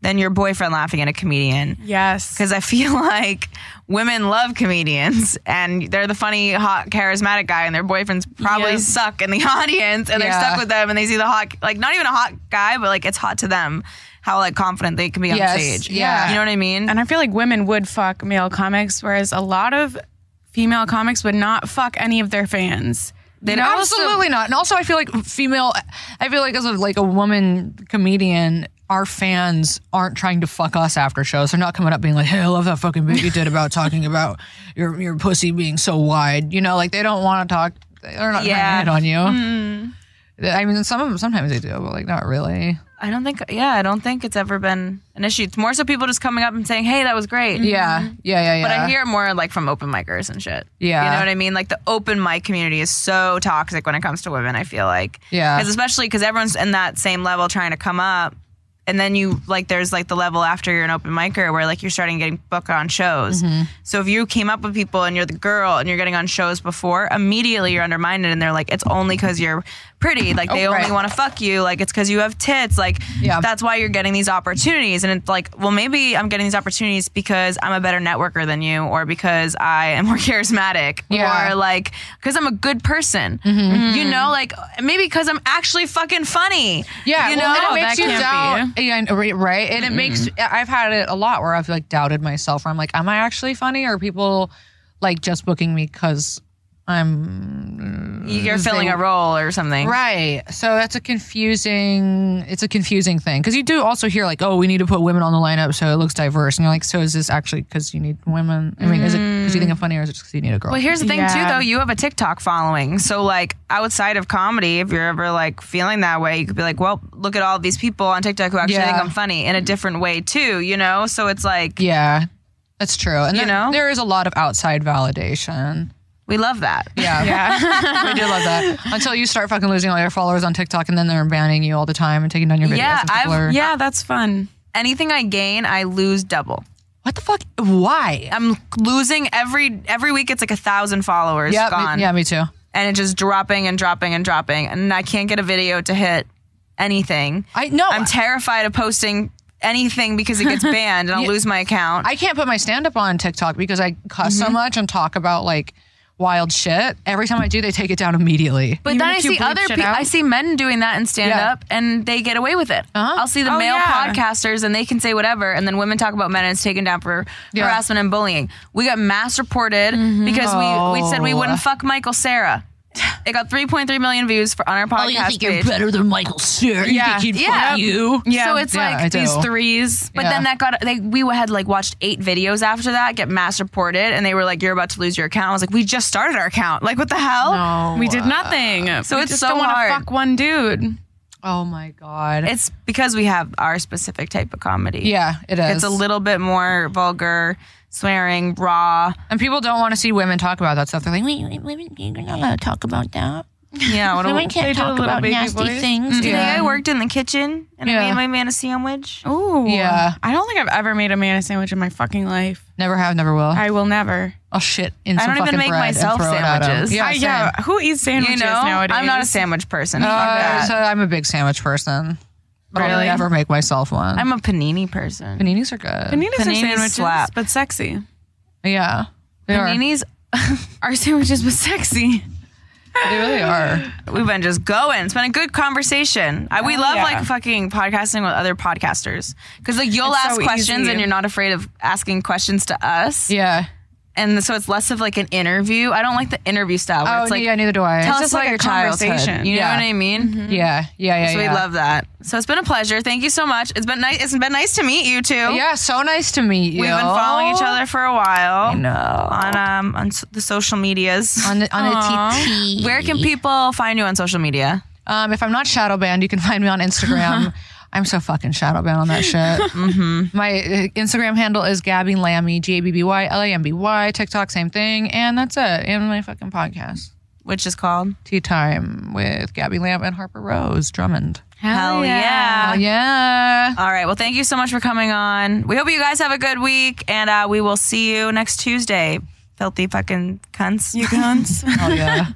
your boyfriend laughing at a comedian. Yes. Because I feel like women love comedians and they're the funny, hot, charismatic guy and their boyfriends probably suck in the audience and they're stuck with them and they see the hot, like not even a hot guy, but like it's hot to them. How like confident they can be on stage. Yeah. You know what I mean? And I feel like women would fuck male comics, whereas a lot of female comics would not fuck any of their fans. Absolutely not. And also I feel like as a woman comedian, our fans aren't trying to fuck us after shows. They're not coming up being like, hey, I love that fucking bit you did about talking about your pussy being so wide. Like they don't want to talk. They're not trying to hit on you. Mm. I mean, some of them, sometimes they do, but like not really. I don't think it's ever been an issue. It's more so people just coming up and saying, hey, that was great. Yeah. But I hear it more like from open micers and shit. Yeah. You know what I mean? Like the open mic community is so toxic when it comes to women, I feel like. Yeah. Especially because everyone's in that same level trying to come up. And then there's like the level after you're an open micer where like you're starting getting booked on shows. Mm-hmm. So if you came up with people and you're the girl and you're getting on shows before, immediately you're undermined and they're like, it's only because you're pretty. Like they only want to fuck you. Like it's because you have tits. Like that's why you're getting these opportunities. And it's like, well, maybe I'm getting these opportunities because I'm a better networker than you or because I am more charismatic or like because I'm a good person. Mm-hmm. Like maybe because I'm actually fucking funny. Yeah. It makes you doubt. Yeah, right. And it makes, I've had it a lot where I've like doubted myself where I'm like, am I actually funny? Or are people like just booking me because you're filling a role or something. Right. So that's a confusing thing. Because you do also hear like, oh, we need to put women on the lineup so it looks diverse. And you're like, so is this actually because you need women? I mean, is it because you think I'm funny or is it because you need a girl? Well, here's the thing too, though. You have a TikTok following. So like outside of comedy, if you're ever like feeling that way, you could be like, well, look at all these people on TikTok who actually think I'm funny in a different way too, So it's like. Yeah, that's true. And there is a lot of outside validation. We love that. Yeah. We do love that. Until you start fucking losing all your followers on TikTok and then they're banning you all the time and taking down your videos. Yeah, that's fun. Anything I gain, I lose double. What the fuck? Why? I'm losing every week. It's like 1,000 followers gone. Me too. And it's just dropping and dropping and dropping. And I can't get a video to hit anything. I'm terrified of posting anything because it gets banned and I'll lose my account. I can't put my stand-up on TikTok because I cuss so much and talk about like wild shit. Every time I do, they take it down immediately. But then I see other people, I see men doing that in stand-up and they get away with it. Uh-huh. I'll see the male podcasters and they can say whatever, and then women talk about men and it's taken down for harassment and bullying. We got mass reported because we said we wouldn't fuck Michael Cera. It got 3.3 million views on our podcast. Oh, you think you're better than Michael Cera? Yeah. You think he'd fuck you? Yeah. So it's like these threes. But then that got, we had like watched 8 videos after that get mass reported and they were like, you're about to lose your account. I was like, we just started our account. Like, what the hell? No. We did nothing. So we just don't want to fuck one dude. Oh my God. It's because we have our specific type of comedy. Yeah, it is. It's a little bit more vulgar, swearing, raw. And people don't want to see women talk about that stuff. They're like, wait, women, you're not allowed to talk about that. Yeah, what women can't talk about nasty things. Mm-hmm. Yeah. I worked in the kitchen and I made my man a sandwich. Ooh. Yeah. I don't think I've ever made a man a sandwich in my fucking life. Never have, never will. I will never. I'll shit in some fucking bread. I don't even make myself sandwiches. Yeah. Who eats sandwiches nowadays? I'm not a sandwich person. So I'm a big sandwich person. But really? I'll never make myself one. I'm a panini person. Paninis are good. Paninis are sandwiches, but sexy. Yeah. Paninis are sandwiches, but sexy. They really are. We've been just going. It's been a good conversation. We love like fucking podcasting with other podcasters because like you'll ask questions and you're not afraid of asking questions to us. Yeah. And so it's less of like an interview. I don't like the interview style. Where it's like, yeah, neither do I. Tell us like your conversation. You know what I mean? Mm-hmm. Yeah. So we love that. So it's been a pleasure. Thank you so much. It's been nice. It's been nice to meet you too. Yeah, so nice to meet you. We've been following each other for a while. I know. On the social medias. On the TT. Where can people find you on social media? If I'm not shadow banned, you can find me on Instagram. I'm so fucking shadow banned on that shit. Mm-hmm. My Instagram handle is Gabby Lamby, GabbyLamby. TikTok, same thing. And that's it. And my fucking podcast, which is called Tea Time with Gabby Lamb and Harper Rose Drummond. Hell yeah. All right. Well, thank you so much for coming on. We hope you guys have a good week. And we will see you next Tuesday. Filthy fucking cunts. You cunts. Hell yeah.